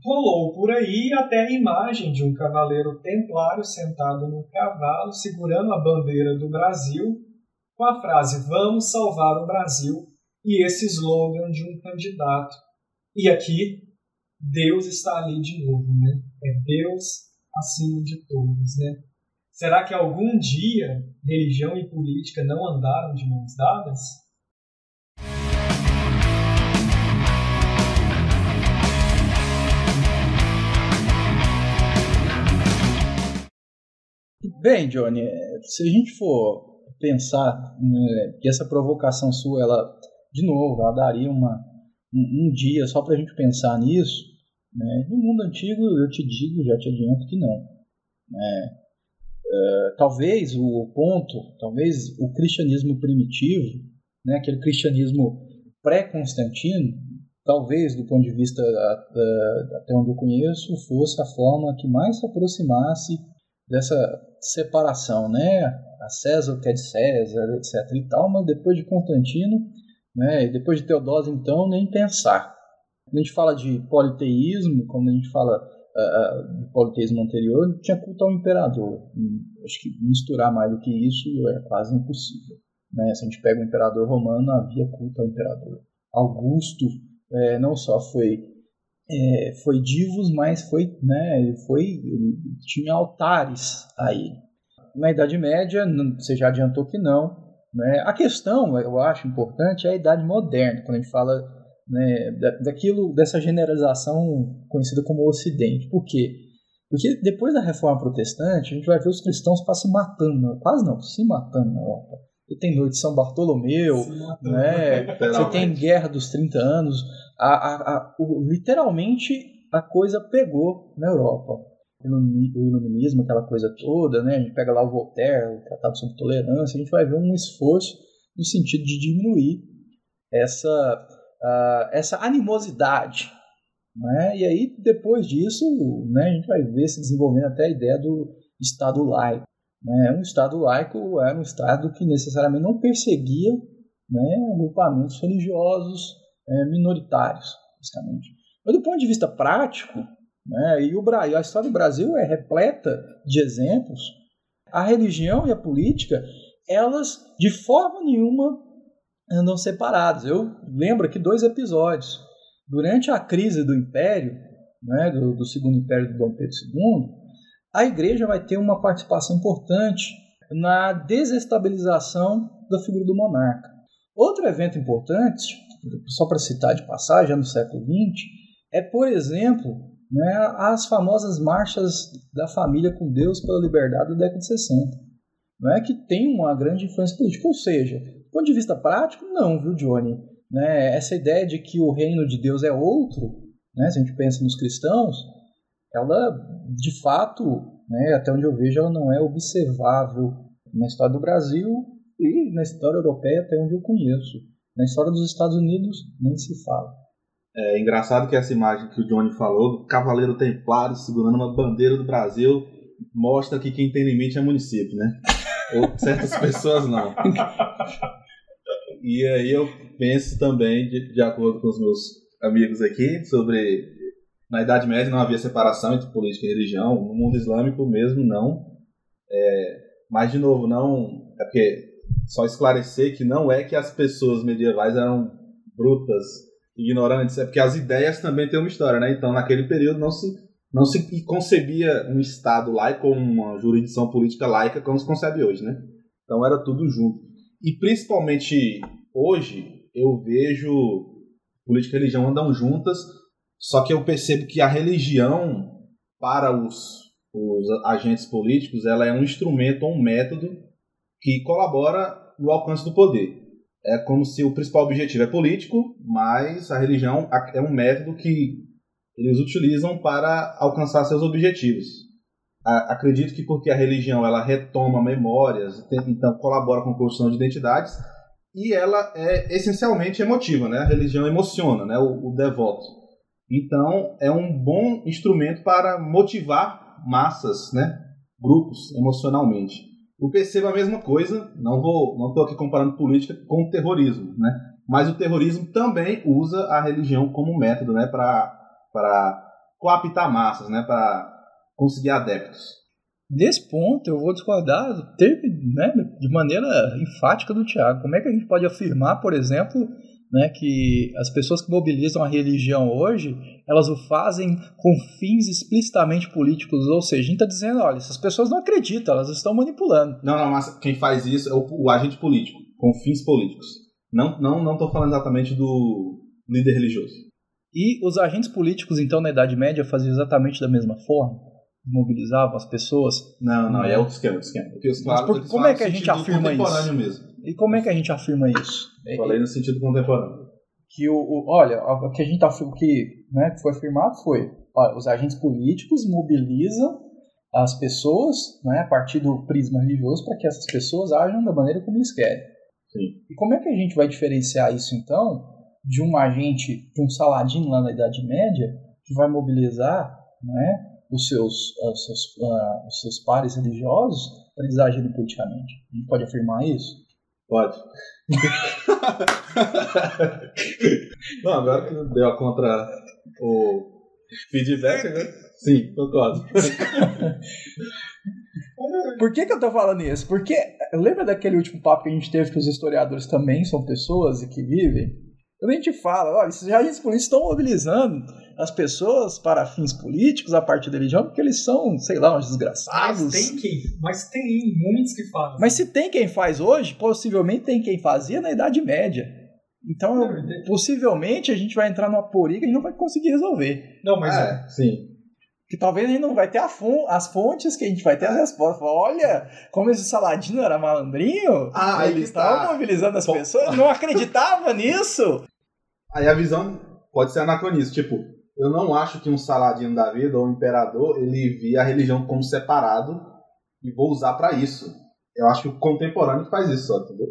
rolou por aí até a imagem de um cavaleiro templário sentado num cavalo, segurando a bandeira do Brasil, com a frase, vamos salvar o Brasil, e esse slogan de um candidato. E aqui, Deus está ali de novo, né? É Deus acima de todos, né? Será que algum dia religião e política não andaram de mãos dadas? Bem, Johnny, se a gente for pensar, né, que essa provocação sua, ela, de novo, ela daria um dia só para a gente pensar nisso, né? No mundo antigo, eu te digo, já te adianto que não, né? Talvez o cristianismo primitivo, né, aquele cristianismo pré-Constantino, talvez, do ponto de vista até onde eu conheço, fosse a forma que mais se aproximasse dessa separação, né? A César que é de César, etc. e tal, mas depois de Constantino, né, e depois de Teodósio, então, nem pensar. Quando a gente fala de politeísmo, quando a gente fala de politeísmo anterior, tinha culto ao imperador. Acho que misturar mais do que isso é quase impossível, né? Se a gente pega o imperador romano, havia culto ao imperador. Augusto não só foi divus, mas ele tinha altares a ele. Na Idade Média, você já adiantou que não, né? A questão, eu acho importante, é a Idade Moderna, quando a gente fala, né, dessa generalização conhecida como Ocidente. Por quê? Porque depois da Reforma Protestante, a gente vai ver os cristãos se matando na Europa. Você tem noite de São Bartolomeu, né? Você tem Guerra dos 30 Anos. Literalmente, a coisa pegou na Europa. O iluminismo, aquela coisa toda, né? A gente pega lá o Voltaire, o Tratado sobre Tolerância, a gente vai ver um esforço no sentido de diminuir essa animosidade, né? E aí, depois disso, né, a gente vai ver se desenvolvendo até a ideia do Estado laico, né? Um Estado laico era um Estado que necessariamente não perseguia, né, agrupamentos religiosos minoritários, basicamente. Mas do ponto de vista prático, né, e a história do Brasil é repleta de exemplos. A religião e a política, elas de forma nenhuma andam separadas. Eu lembro aqui 2 episódios. Durante a crise do Império, né, do Segundo Império de Dom Pedro II, a Igreja vai ter uma participação importante na desestabilização da figura do monarca. Outro evento importante, só para citar de passagem, já no século XX, é, por exemplo, as famosas marchas da família com Deus pela liberdade da década de 60, né, que tem uma grande influência política. Ou seja, do ponto de vista prático, não, viu, Johnny? Né, essa ideia de que o reino de Deus é outro, né, se a gente pensa nos cristãos, ela, de fato, né, até onde eu vejo, ela não é observável na história do Brasil e na história europeia, até onde eu conheço. Na história dos Estados Unidos, nem se fala. É engraçado que essa imagem que o Johnny falou, do cavaleiro templário segurando uma bandeira do Brasil, mostra que quem tem limite é município, né? Ou certas pessoas não. E aí eu penso também, de acordo com os meus amigos aqui, sobre... Na Idade Média não havia separação entre política e religião, no mundo islâmico mesmo não. Mas, de novo, não... É porque só esclarecer que não é que as pessoas medievais eram brutas, ignorantes, é porque as ideias também têm uma história, né? Então, naquele período, não se concebia um Estado laico ou uma jurisdição política laica como se concebe hoje, né? Então, era tudo junto. E, principalmente hoje, eu vejo política e religião andam juntas, só que eu percebo que a religião, para os agentes políticos, ela é um instrumento ou um método que colabora no alcance do poder. É como se o principal objetivo é político, mas a religião é um método que eles utilizam para alcançar seus objetivos. Acredito que porque a religião ela retoma memórias, então colabora com a construção de identidades, e ela é essencialmente emotiva, né? A religião emociona, né? O devoto. Então, é um bom instrumento para motivar massas, né? Grupos, emocionalmente. Eu percebo a mesma coisa, não estou aqui comparando política com o terrorismo, né? Mas o terrorismo também usa a religião como método, né? Para coaptar massas, né? Para conseguir adeptos. Nesse ponto eu vou discordar, né, de maneira enfática do Thiago. Como é que a gente pode afirmar, por exemplo, né, que as pessoas que mobilizam a religião hoje, elas o fazem com fins explicitamente políticos? Ou seja, a gente está dizendo, olha, essas pessoas não acreditam, elas estão manipulando. Não, mas quem faz isso é o agente político, com fins políticos. Não estou falando exatamente do líder religioso. E os agentes políticos, então, na Idade Média, faziam exatamente da mesma forma? Mobilizavam as pessoas? Não, é outro esquema. Mas como é que a gente afirma isso? Mesmo. E como é que a gente afirma isso? Falei no sentido contemporâneo. Que olha, o que a gente afirma, que foi afirmado foi, olha, os agentes políticos mobilizam as pessoas, né, a partir do prisma religioso, para que essas pessoas ajam da maneira como eles querem. Sim. E como é que a gente vai diferenciar isso, então, de um agente, de um Saladino lá na Idade Média, que vai mobilizar, né, os seus pares religiosos para eles agirem politicamente? A gente pode afirmar isso? Pode. Não, agora que deu a contra o feedback, né? Sim, concordo. Por que eu tô falando isso? Porque lembra daquele último papo que a gente teve, que os historiadores também são pessoas e que vivem? Quando a gente fala, olha, esses agentes políticos estão mobilizando as pessoas para fins políticos a partir da religião, porque eles são, sei lá, uns desgraçados. Mas tem muitos que fazem. Mas se tem quem faz hoje, possivelmente tem quem fazia na Idade Média. Então, possivelmente, a gente vai entrar numa poriga que a gente não vai conseguir resolver. Não, mas é. Sim. Que talvez a gente não vai ter as fontes, que a gente vai ter as respostas. Fala, olha, como esse Saladino era malandrinho, ele estava mobilizando as pessoas, não acreditava nisso. Aí a visão pode ser anacronista. Tipo, eu não acho que um Saladino da vida ou um imperador, ele via a religião como separado e vou usar pra isso. Eu acho que o contemporâneo faz isso só, entendeu?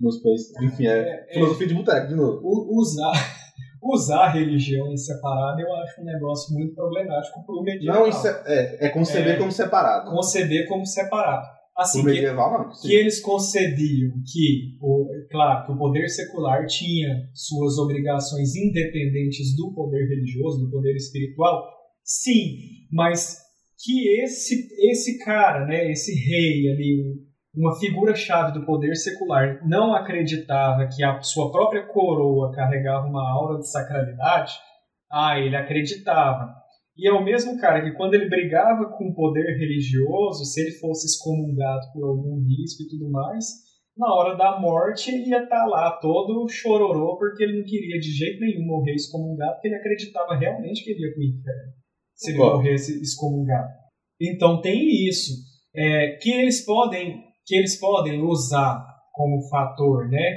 Nos países, enfim, é filosofia de boteco, de novo. Usar a religião em separado eu acho um negócio muito problemático pro medieval. Não, conceber como separado. Conceber como separado. Assim, pro medieval, não. Sim. Que eles concediam que, claro, que o poder secular tinha suas obrigações independentes do poder religioso, do poder espiritual, sim, mas que esse cara, né, esse rei ali, uma figura-chave do poder secular, não acreditava que a sua própria coroa carregava uma aura de sacralidade, ele acreditava. E é o mesmo cara que, quando ele brigava com o poder religioso, se ele fosse excomungado por algum bispo e tudo mais, na hora da morte ele ia estar lá todo chororô, porque ele não queria de jeito nenhum morrer excomungado, porque ele acreditava realmente que ele ia para o inferno se ele morresse excomungado. Então tem isso, que eles podem usar como fator, né,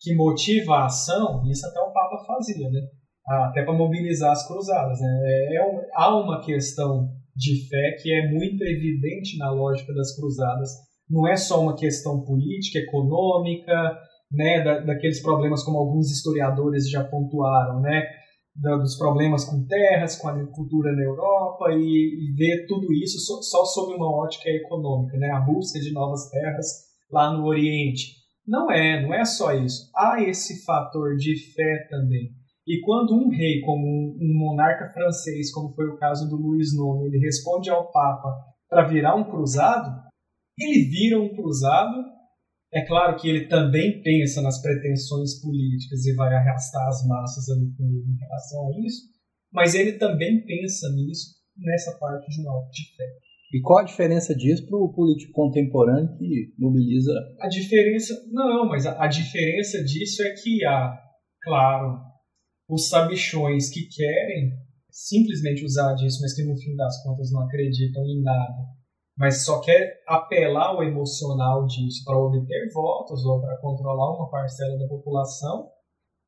que motiva a ação. Isso até o Papa fazia, né, até para mobilizar as cruzadas, né? Há uma questão de fé que é muito evidente na lógica das cruzadas. Não é só uma questão política, econômica, né, daqueles problemas, como alguns historiadores já pontuaram, né, dos problemas com terras, com a agricultura na Europa, e ver tudo isso só sob uma ótica econômica, né? A busca de novas terras lá no Oriente. Não é só isso. Há esse fator de fé também. E quando um rei, como um monarca francês, como foi o caso do Luís IX, ele responde ao Papa para virar um cruzado, ele vira um cruzado. É claro que ele também pensa nas pretensões políticas e vai arrastar as massas ali com ele em relação a isso, mas ele também pensa nisso, nessa parte de um alto de fé. E qual a diferença disso para o político contemporâneo que mobiliza? A diferença... Não, mas a diferença disso é que há, claro, os sabichões que querem simplesmente usar disso, mas que no fim das contas não acreditam em nada, mas só quer apelar ao emocional disso para obter votos ou para controlar uma parcela da população.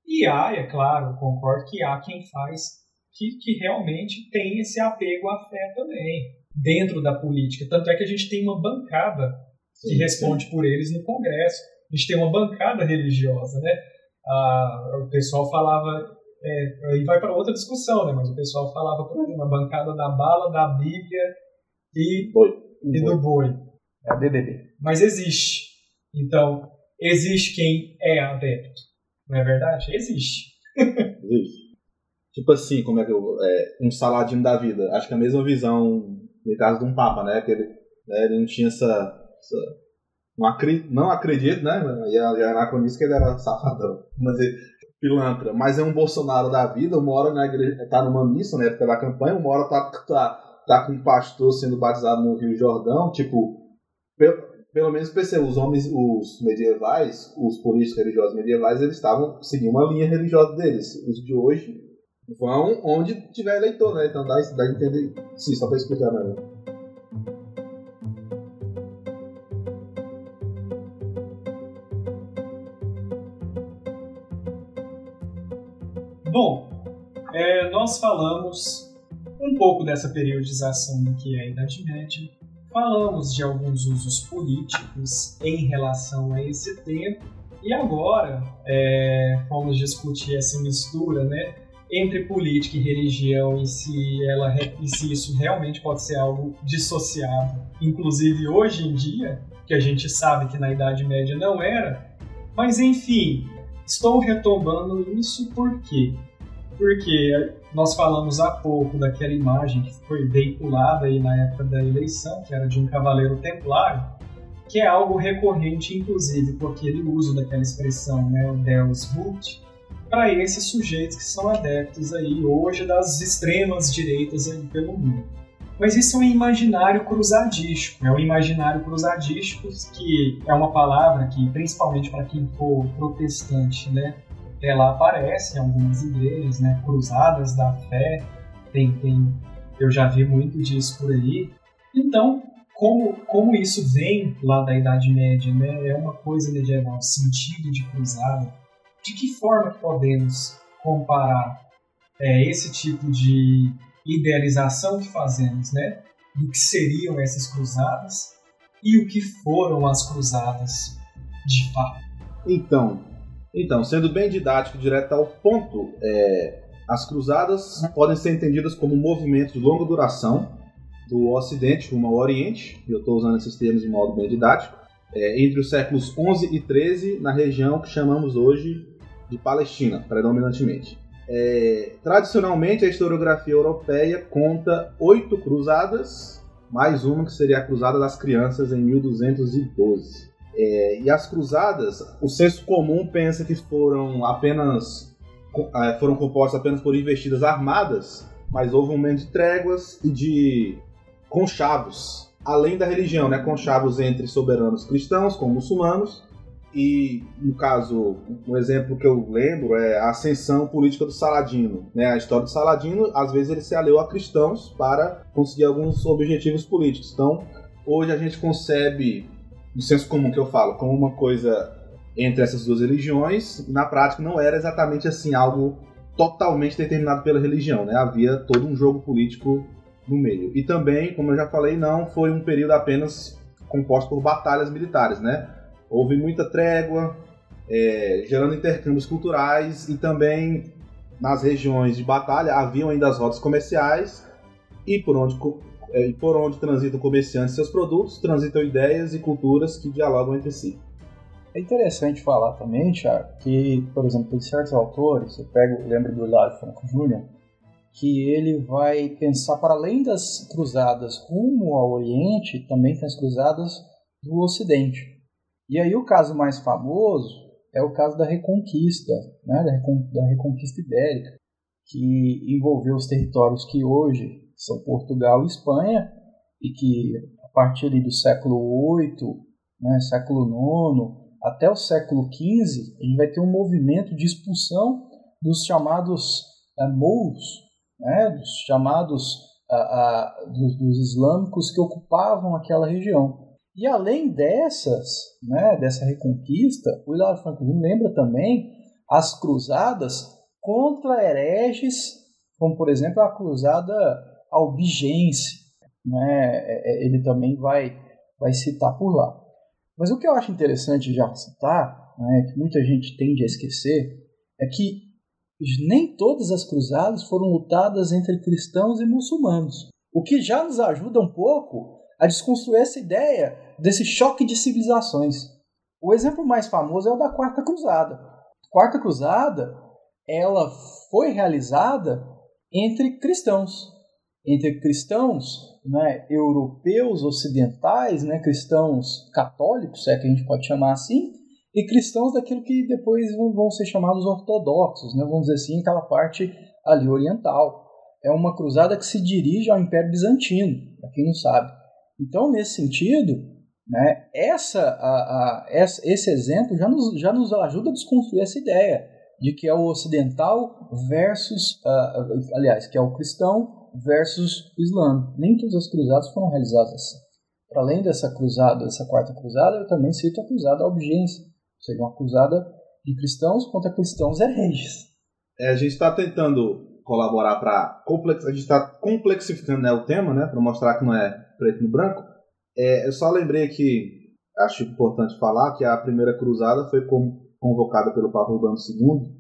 E é claro, concordo que há quem faz que realmente tem esse apego à fé também, dentro da política. Tanto é que a gente tem uma bancada que responde por eles no Congresso. A gente tem uma bancada religiosa, né? O pessoal falava... aí vai para outra discussão, né? Mas o pessoal falava por aí, uma bancada da bala, da Bíblia e do boi. É a BBB. Mas existe. Então, existe quem é adepto. Não é verdade? Existe. Tipo assim, como é que um Saladino da vida. Acho que a mesma visão, no caso de um Papa, né? Que ele não tinha essa não acredito, né? E a anacronista, que ele era safadão. Mas ele, pilantra. Mas é um Bolsonaro da vida. Uma hora na igreja, tá numa missa, né? Pela campanha. Uma hora tá com um pastor sendo batizado no Rio Jordão. Tipo, pelo menos percebo, os medievais, os políticos religiosos medievais, eles estavam seguindo uma linha religiosa deles. Os de hoje vão onde tiver eleitor, né? Então dá a entender. Sim, só para explicar, né? Bom, nós falamos um pouco dessa periodização do que é a Idade Média, falamos de alguns usos políticos em relação a esse tempo, e agora vamos discutir essa mistura, né, entre política e religião, e se isso realmente pode ser algo dissociado. Inclusive hoje em dia, que a gente sabe que na Idade Média não era, mas enfim, estou retomando isso porque porque nós falamos há pouco daquela imagem que foi veiculada aí na época da eleição, que era de um cavaleiro templário, que é algo recorrente, inclusive, porque ele usa daquela expressão, né, o Deus vult, para esses sujeitos que são adeptos aí hoje das extremas direitas aí pelo mundo. Mas isso é um imaginário cruzadístico, é um imaginário cruzadístico que é uma palavra que, principalmente para quem for protestante, né, ela aparece em algumas igrejas, né, cruzadas da fé, tem, eu já vi muito disso por aí. Então, como isso vem lá da Idade Média, né, é uma coisa medieval, sentido de cruzada, de que forma podemos comparar esse tipo de idealização que fazemos, né, do que seriam essas cruzadas e o que foram as cruzadas de fato? Então, sendo bem didático, direto ao ponto, as cruzadas podem ser entendidas como um movimento de longa duração do Ocidente rumo ao Oriente, e eu estou usando esses termos de modo bem didático, entre os séculos XI e XIII, na região que chamamos hoje de Palestina, predominantemente. Tradicionalmente, a historiografia europeia conta 8 cruzadas, mais uma que seria a Cruzada das Crianças, em 1212. E as cruzadas, o senso comum pensa que foram compostas apenas por investidas armadas, mas houve um momento de tréguas e de conchavos, além da religião, né? Conchavos entre soberanos cristãos com muçulmanos, e, no caso, um exemplo que eu lembro é a ascensão política do Saladino, né? A história do Saladino, às vezes ele se aliou a cristãos para conseguir alguns objetivos políticos. Então, hoje a gente concebe, no senso comum que eu falo, como uma coisa entre essas duas religiões, na prática não era exatamente assim, algo totalmente determinado pela religião, né? Havia todo um jogo político no meio. E também, como eu já falei, não foi um período apenas composto por batalhas militares, né? Houve muita trégua, gerando intercâmbios culturais, e também nas regiões de batalha haviam ainda as rotas comerciais, e por onde transitam comerciantes e seus produtos, transitam ideias e culturas que dialogam entre si. É interessante falar também, Thiago, que, por exemplo, tem certos autores, eu lembro do Hilário Franco Jr., que ele vai pensar, para além das cruzadas rumo ao Oriente, também tem as cruzadas do Ocidente. E aí o caso mais famoso é o caso da Reconquista, né? Da Reconquista Ibérica, que envolveu os territórios que hoje são Portugal e Espanha, e que a partir ali do século VIII, né, século IX, até o século XV, a gente vai ter um movimento de expulsão dos chamados mouros, né, dos chamados dos islâmicos que ocupavam aquela região. E além dessas, né, dessa reconquista, o Hilário Franco Jr. lembra também as cruzadas contra hereges, como por exemplo a cruzada albigense, né? Ele também vai citar por lá. Mas o que eu acho interessante já citar, né, que muita gente tende a esquecer, é que nem todas as cruzadas foram lutadas entre cristãos e muçulmanos, o que já nos ajuda um pouco a desconstruir essa ideia desse choque de civilizações. O exemplo mais famoso é o da Quarta Cruzada. A Quarta Cruzada, ela foi realizada entre cristãos. Entre cristãos, né, europeus, ocidentais, né, cristãos católicos, é que a gente pode chamar assim, e cristãos daquilo que depois vão ser chamados ortodoxos, né, vamos dizer assim, aquela parte ali oriental. É uma cruzada que se dirige ao Império Bizantino, para quem não sabe. Então, nesse sentido, né, esse exemplo já nos ajuda a desconstruir essa ideia de que é o ocidental versus, aliás, que é o cristão versus o islâmico. Nem todas as cruzadas foram realizadas assim. Para além dessa cruzada, dessa quarta cruzada, eu também cito a cruzada albigense, ou seja, uma cruzada de cristãos contra cristãos hereges. A gente está tentando colaborar para a gente está complexificando, né, o tema, né, para mostrar que não é preto no branco. Eu só lembrei que acho importante falar que a primeira cruzada foi convocada pelo Papa Urbano II,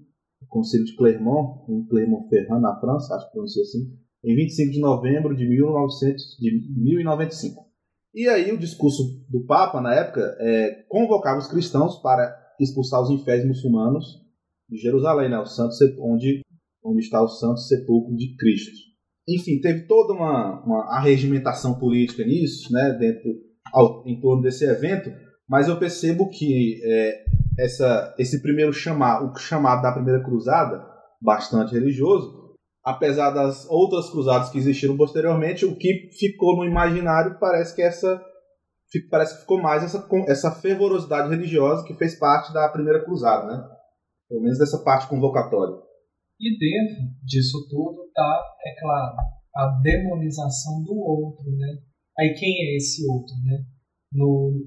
o Concílio de Clermont, em Clermont-Ferrand, na França, acho que pronuncia assim, em 25 de novembro de 1095. E aí o discurso do Papa, na época, convocava os cristãos para expulsar os infiéis muçulmanos de Jerusalém, né, o Santo Sepulcro, onde onde está o Santo Sepulcro de Cristo. Enfim, teve toda uma arregimentação política nisso, né, em torno desse evento, mas eu percebo que esse primeiro chamado da primeira cruzada, bastante religioso, apesar das outras cruzadas que existiram posteriormente, o que ficou no imaginário parece que ficou mais essa fervorosidade religiosa que fez parte da primeira cruzada, né? Pelo menos dessa parte convocatória. E dentro disso tudo está, é claro, a demonização do outro, né? Aí quem é esse outro, né? No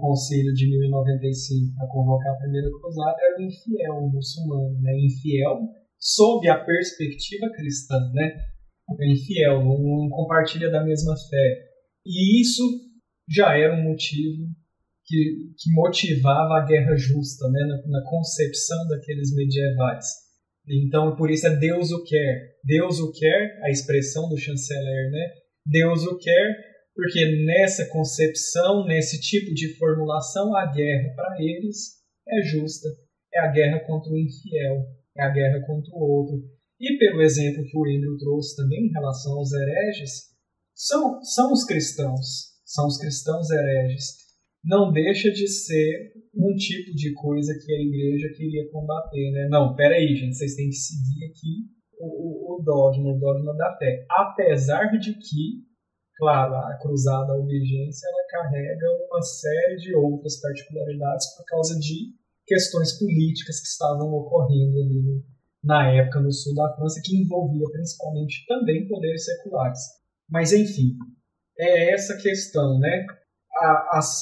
concílio de 1095, para convocar a primeira cruzada, era o infiel, o muçulmano, né? Infiel sob a perspectiva cristã, né? O infiel, não compartilha da mesma fé. E isso já era um motivo que motivava a guerra justa, né? na concepção daqueles medievais. Então, por isso é Deus o quer. Deus o quer, a expressão do chanceler, né? Deus o quer, porque nessa concepção, nesse tipo de formulação, a guerra para eles é justa. É a guerra contra o infiel, é a guerra contra o outro. E pelo exemplo que o Andrew trouxe também em relação aos hereges, são os cristãos hereges. Não deixa de ser um tipo de coisa que a igreja queria combater, né? Não, peraí, gente, vocês têm que seguir aqui o dogma da fé. Apesar de que, claro, a cruzada, a obediência, ela carrega uma série de outras particularidades por causa de questões políticas que estavam ocorrendo ali na época no sul da França, que envolvia principalmente também poderes seculares. Mas, enfim, é essa questão, né?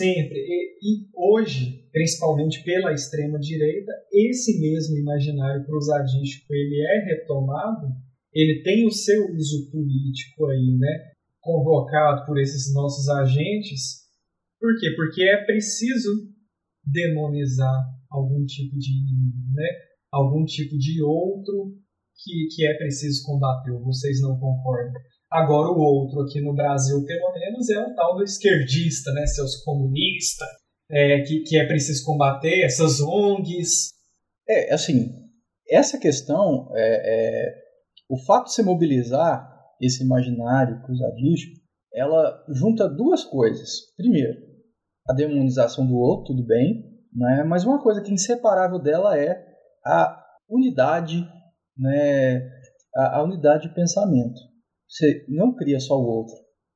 E hoje, principalmente pela extrema-direita, esse mesmo imaginário cruzadístico, ele é retomado, ele tem o seu uso político aí, né? Convocado por esses nossos agentes. Por quê? Porque é preciso demonizar algum tipo de inimigo, né? Algum tipo de outro que é preciso combater, vocês não concordam. Agora o outro aqui no Brasil, pelo menos, é o tal do esquerdista, né? Seus comunistas, que é preciso combater, essas ONGs. Assim, essa questão, o fato de se mobilizar esse imaginário cruzadístico, ela junta duas coisas. Primeiro, a demonização do outro, tudo bem, né? Mas uma coisa que é inseparável dela é a unidade, né? A unidade de pensamento. Você não cria só o outro,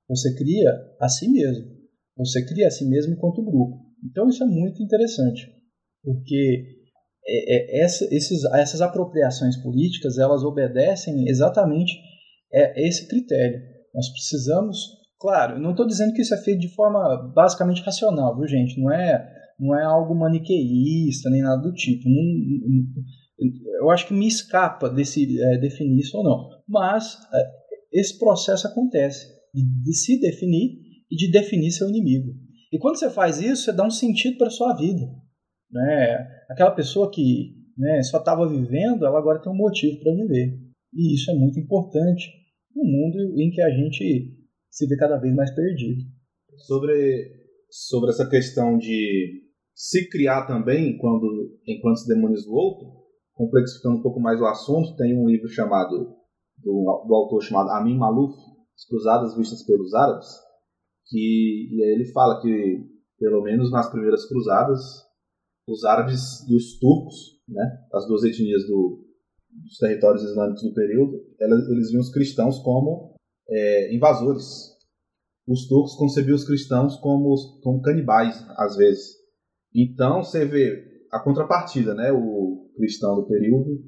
você cria a si mesmo. Você cria a si mesmo enquanto grupo. Então isso é muito interessante, porque essas apropriações políticas, elas obedecem exatamente esse critério. Nós precisamos, claro, eu não estou dizendo que isso é feito de forma basicamente racional, viu, gente? Não é algo maniqueísta, nem nada do tipo. Eu acho que me escapa definir isso ou não. Mas... esse processo acontece, de se definir e de definir seu inimigo. E quando você faz isso, você dá um sentido para a sua vida, né? Aquela pessoa que, né, só estava vivendo, ela agora tem um motivo para viver. E isso é muito importante no mundo em que a gente se vê cada vez mais perdido. Sobre essa questão de se criar também enquanto se demoniza o outro, complexificando um pouco mais o assunto, tem um livro chamado... do autor chamado Amin Maalouf, As Cruzadas Vistas pelos Árabes, e aí ele fala que, pelo menos nas primeiras cruzadas, os árabes e os turcos, né, as duas etnias dos territórios islâmicos do período, eles viam os cristãos como invasores. Os turcos concebiam os cristãos como canibais, às vezes. Então, você vê a contrapartida, né, o cristão do período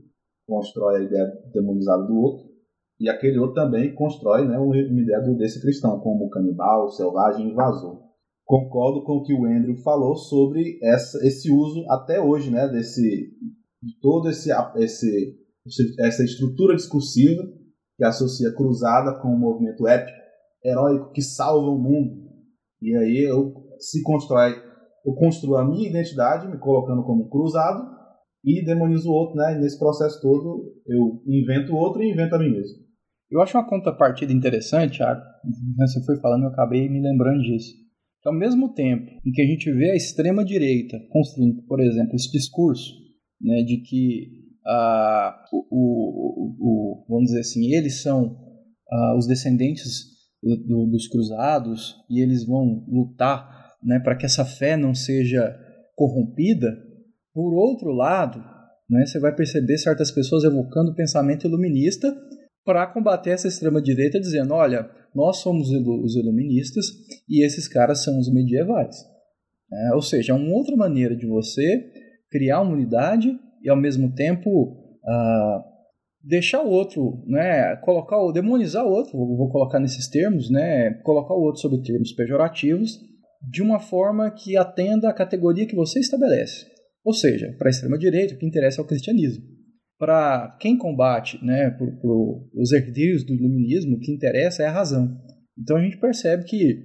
constrói a ideia demonizada do outro, e aquele outro também constrói, né, uma ideia desse cristão, como canibal, selvagem, invasor. Concordo com o que o Andrew falou sobre esse uso até hoje, né, de toda essa estrutura discursiva que associa a cruzada com um movimento épico, heróico, que salva o mundo. E aí eu construo a minha identidade, me colocando como cruzado, e demonizo o outro, né? E nesse processo todo eu invento o outro e invento a mim mesmo. Eu acho uma contrapartida interessante, Thiago. Você foi falando, eu acabei me lembrando disso. Então, ao mesmo tempo em que a gente vê a extrema-direita construindo, por exemplo, esse discurso, né, de que vamos dizer assim, eles são os descendentes dos cruzados e eles vão lutar, né, para que essa fé não seja corrompida. Por outro lado, né, você vai perceber certas pessoas evocando o pensamento iluminista para combater essa extrema-direita, dizendo, olha, nós somos os iluministas e esses caras são os medievais. É, ou seja, é uma outra maneira de você criar uma unidade e, ao mesmo tempo, deixar o outro, né, colocar, demonizar o outro, vou colocar nesses termos, né, colocar o outro sob termos pejorativos, de uma forma que atenda à categoria que você estabelece. Ou seja, para a extrema-direita, o que interessa é o cristianismo. Para quem combate, né, os herdeiros do iluminismo, o que interessa é a razão. Então a gente percebe que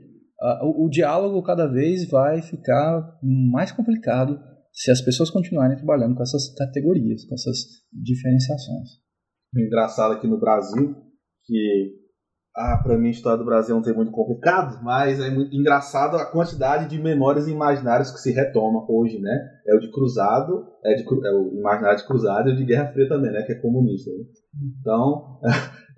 o diálogo cada vez vai ficar mais complicado se as pessoas continuarem trabalhando com essas categorias, com essas diferenciações. Engraçado aqui no Brasil, que para mim a história do Brasil é um tema muito complicado, mas é muito engraçado a quantidade de memórias imaginárias que se retoma hoje, né? É o de cruzado, é o imaginário de cruzado e o de Guerra Fria também, né? Que é comunista. Né? Então,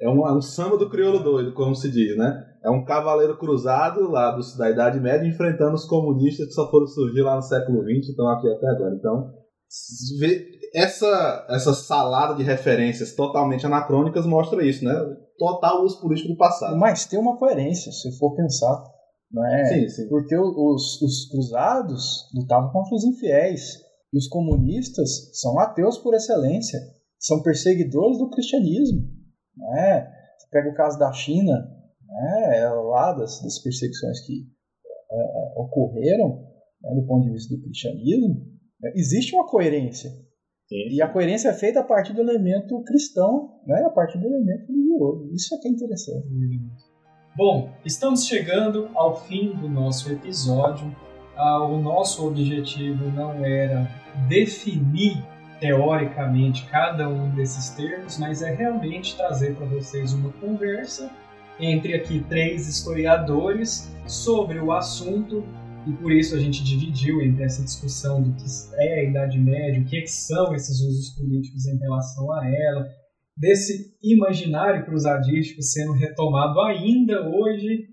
é um samba do crioulo doido, como se diz, né? É um cavaleiro cruzado lá da Idade Média enfrentando os comunistas que só foram surgir lá no século XX e estão aqui até agora. Então, essa salada de referências totalmente anacrônicas mostra isso, né? Total uso político do passado. Mas tem uma coerência, se for pensar. Né? Sim, sim. Porque os cruzados lutavam contra os infiéis. E os comunistas são ateus por excelência. São perseguidores do cristianismo. Né? Você pega o caso da China, né? Lá das perseguições que ocorreram, né? Do ponto de vista do cristianismo, existe uma coerência. Sim. E a coerência é feita a partir do elemento cristão, né? A partir do elemento religioso. Isso é que é interessante. Bom, estamos chegando ao fim do nosso episódio. O nosso objetivo não era definir teoricamente cada um desses termos, mas é realmente trazer para vocês uma conversa entre aqui 3 historiadores sobre o assunto. E por isso a gente dividiu entre essa discussão do que é a Idade Média, o que, é que são esses usos políticos em relação a ela, desse imaginário cruzadístico sendo retomado ainda hoje,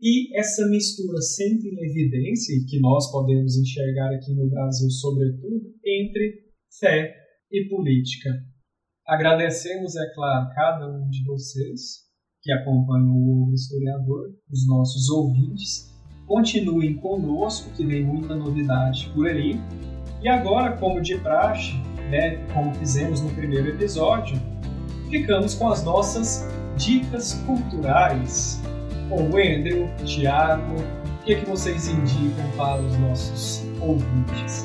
e essa mistura sempre em evidência, que nós podemos enxergar aqui no Brasil, sobretudo, entre fé e política. Agradecemos, é claro, cada um de vocês que acompanham o historiador, os nossos ouvintes. Continuem conosco, que vem muita novidade por aí. E agora, como de praxe, né, como fizemos no primeiro episódio, ficamos com as nossas dicas culturais. Com o Wendryll, Thiago, o que vocês indicam para os nossos ouvintes?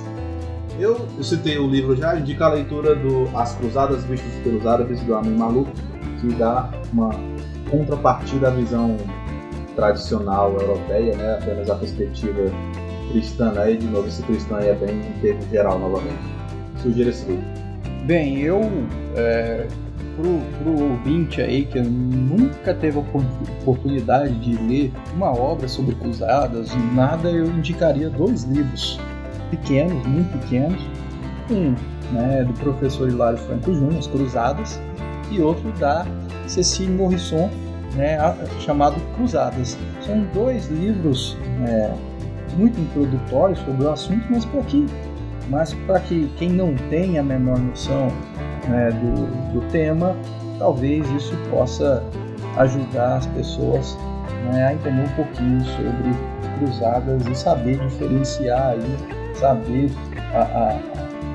Eu citei o livro já, indico a leitura do As Cruzadas Vistas pelos Árabes, do Amin Maalouf, que dá uma contrapartida à visão tradicional europeia, né? Apenas a perspectiva cristã, né? E de novo, esse cristã é bem em termo geral, novamente. Sugiro esse livro. Bem, eu, pro ouvinte aí que nunca teve a oportunidade de ler uma obra sobre cruzadas, nada, eu indicaria 2 livros pequenos, muito pequenos. Um, né, do professor Hilário Franco Jr., As Cruzadas, e outro da Cécile Morisson, né, chamado Cruzadas. São 2 livros muito introdutórios sobre o assunto, mas para que quem não tem a menor noção, né, do tema, talvez isso possa ajudar as pessoas, né, a entender um pouquinho sobre cruzadas e saber diferenciar, e saber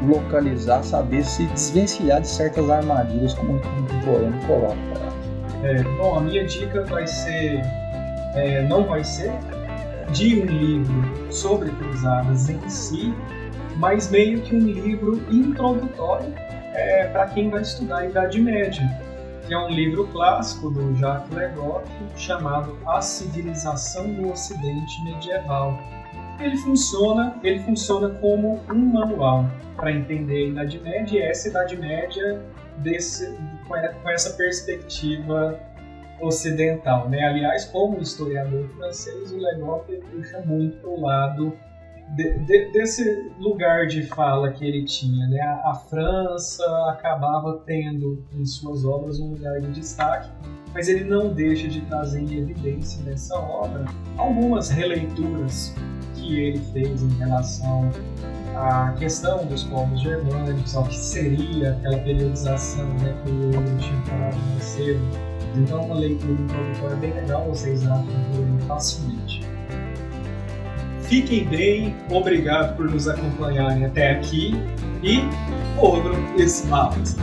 localizar, saber se desvencilhar de certas armadilhas como o contemporâneo coloca. Bom, a minha dica vai ser, não vai ser de um livro sobre cruzadas em si, mas meio que um livro introdutório para quem vai estudar a Idade Média, que é um livro clássico do Jacques Le Goff, chamado A Civilização do Ocidente Medieval. Ele funciona como um manual para entender a Idade Média, e essa Idade Média com essa perspectiva ocidental, né? Aliás, como historiador francês, o Le Goff puxa muito para o lado desse lugar de fala que ele tinha, né? A França acabava tendo em suas obras um lugar de destaque, mas ele não deixa de trazer em evidência nessa obra algumas releituras que ele fez em relação à questão dos povos germânicos, ao que seria aquela periodização, né, que eu tinha falado mais cedo. Então, uma leitura introdutória bem legal, vocês acham facilmente. Fiquem bem, obrigado por nos acompanharem até aqui e Ogro is out!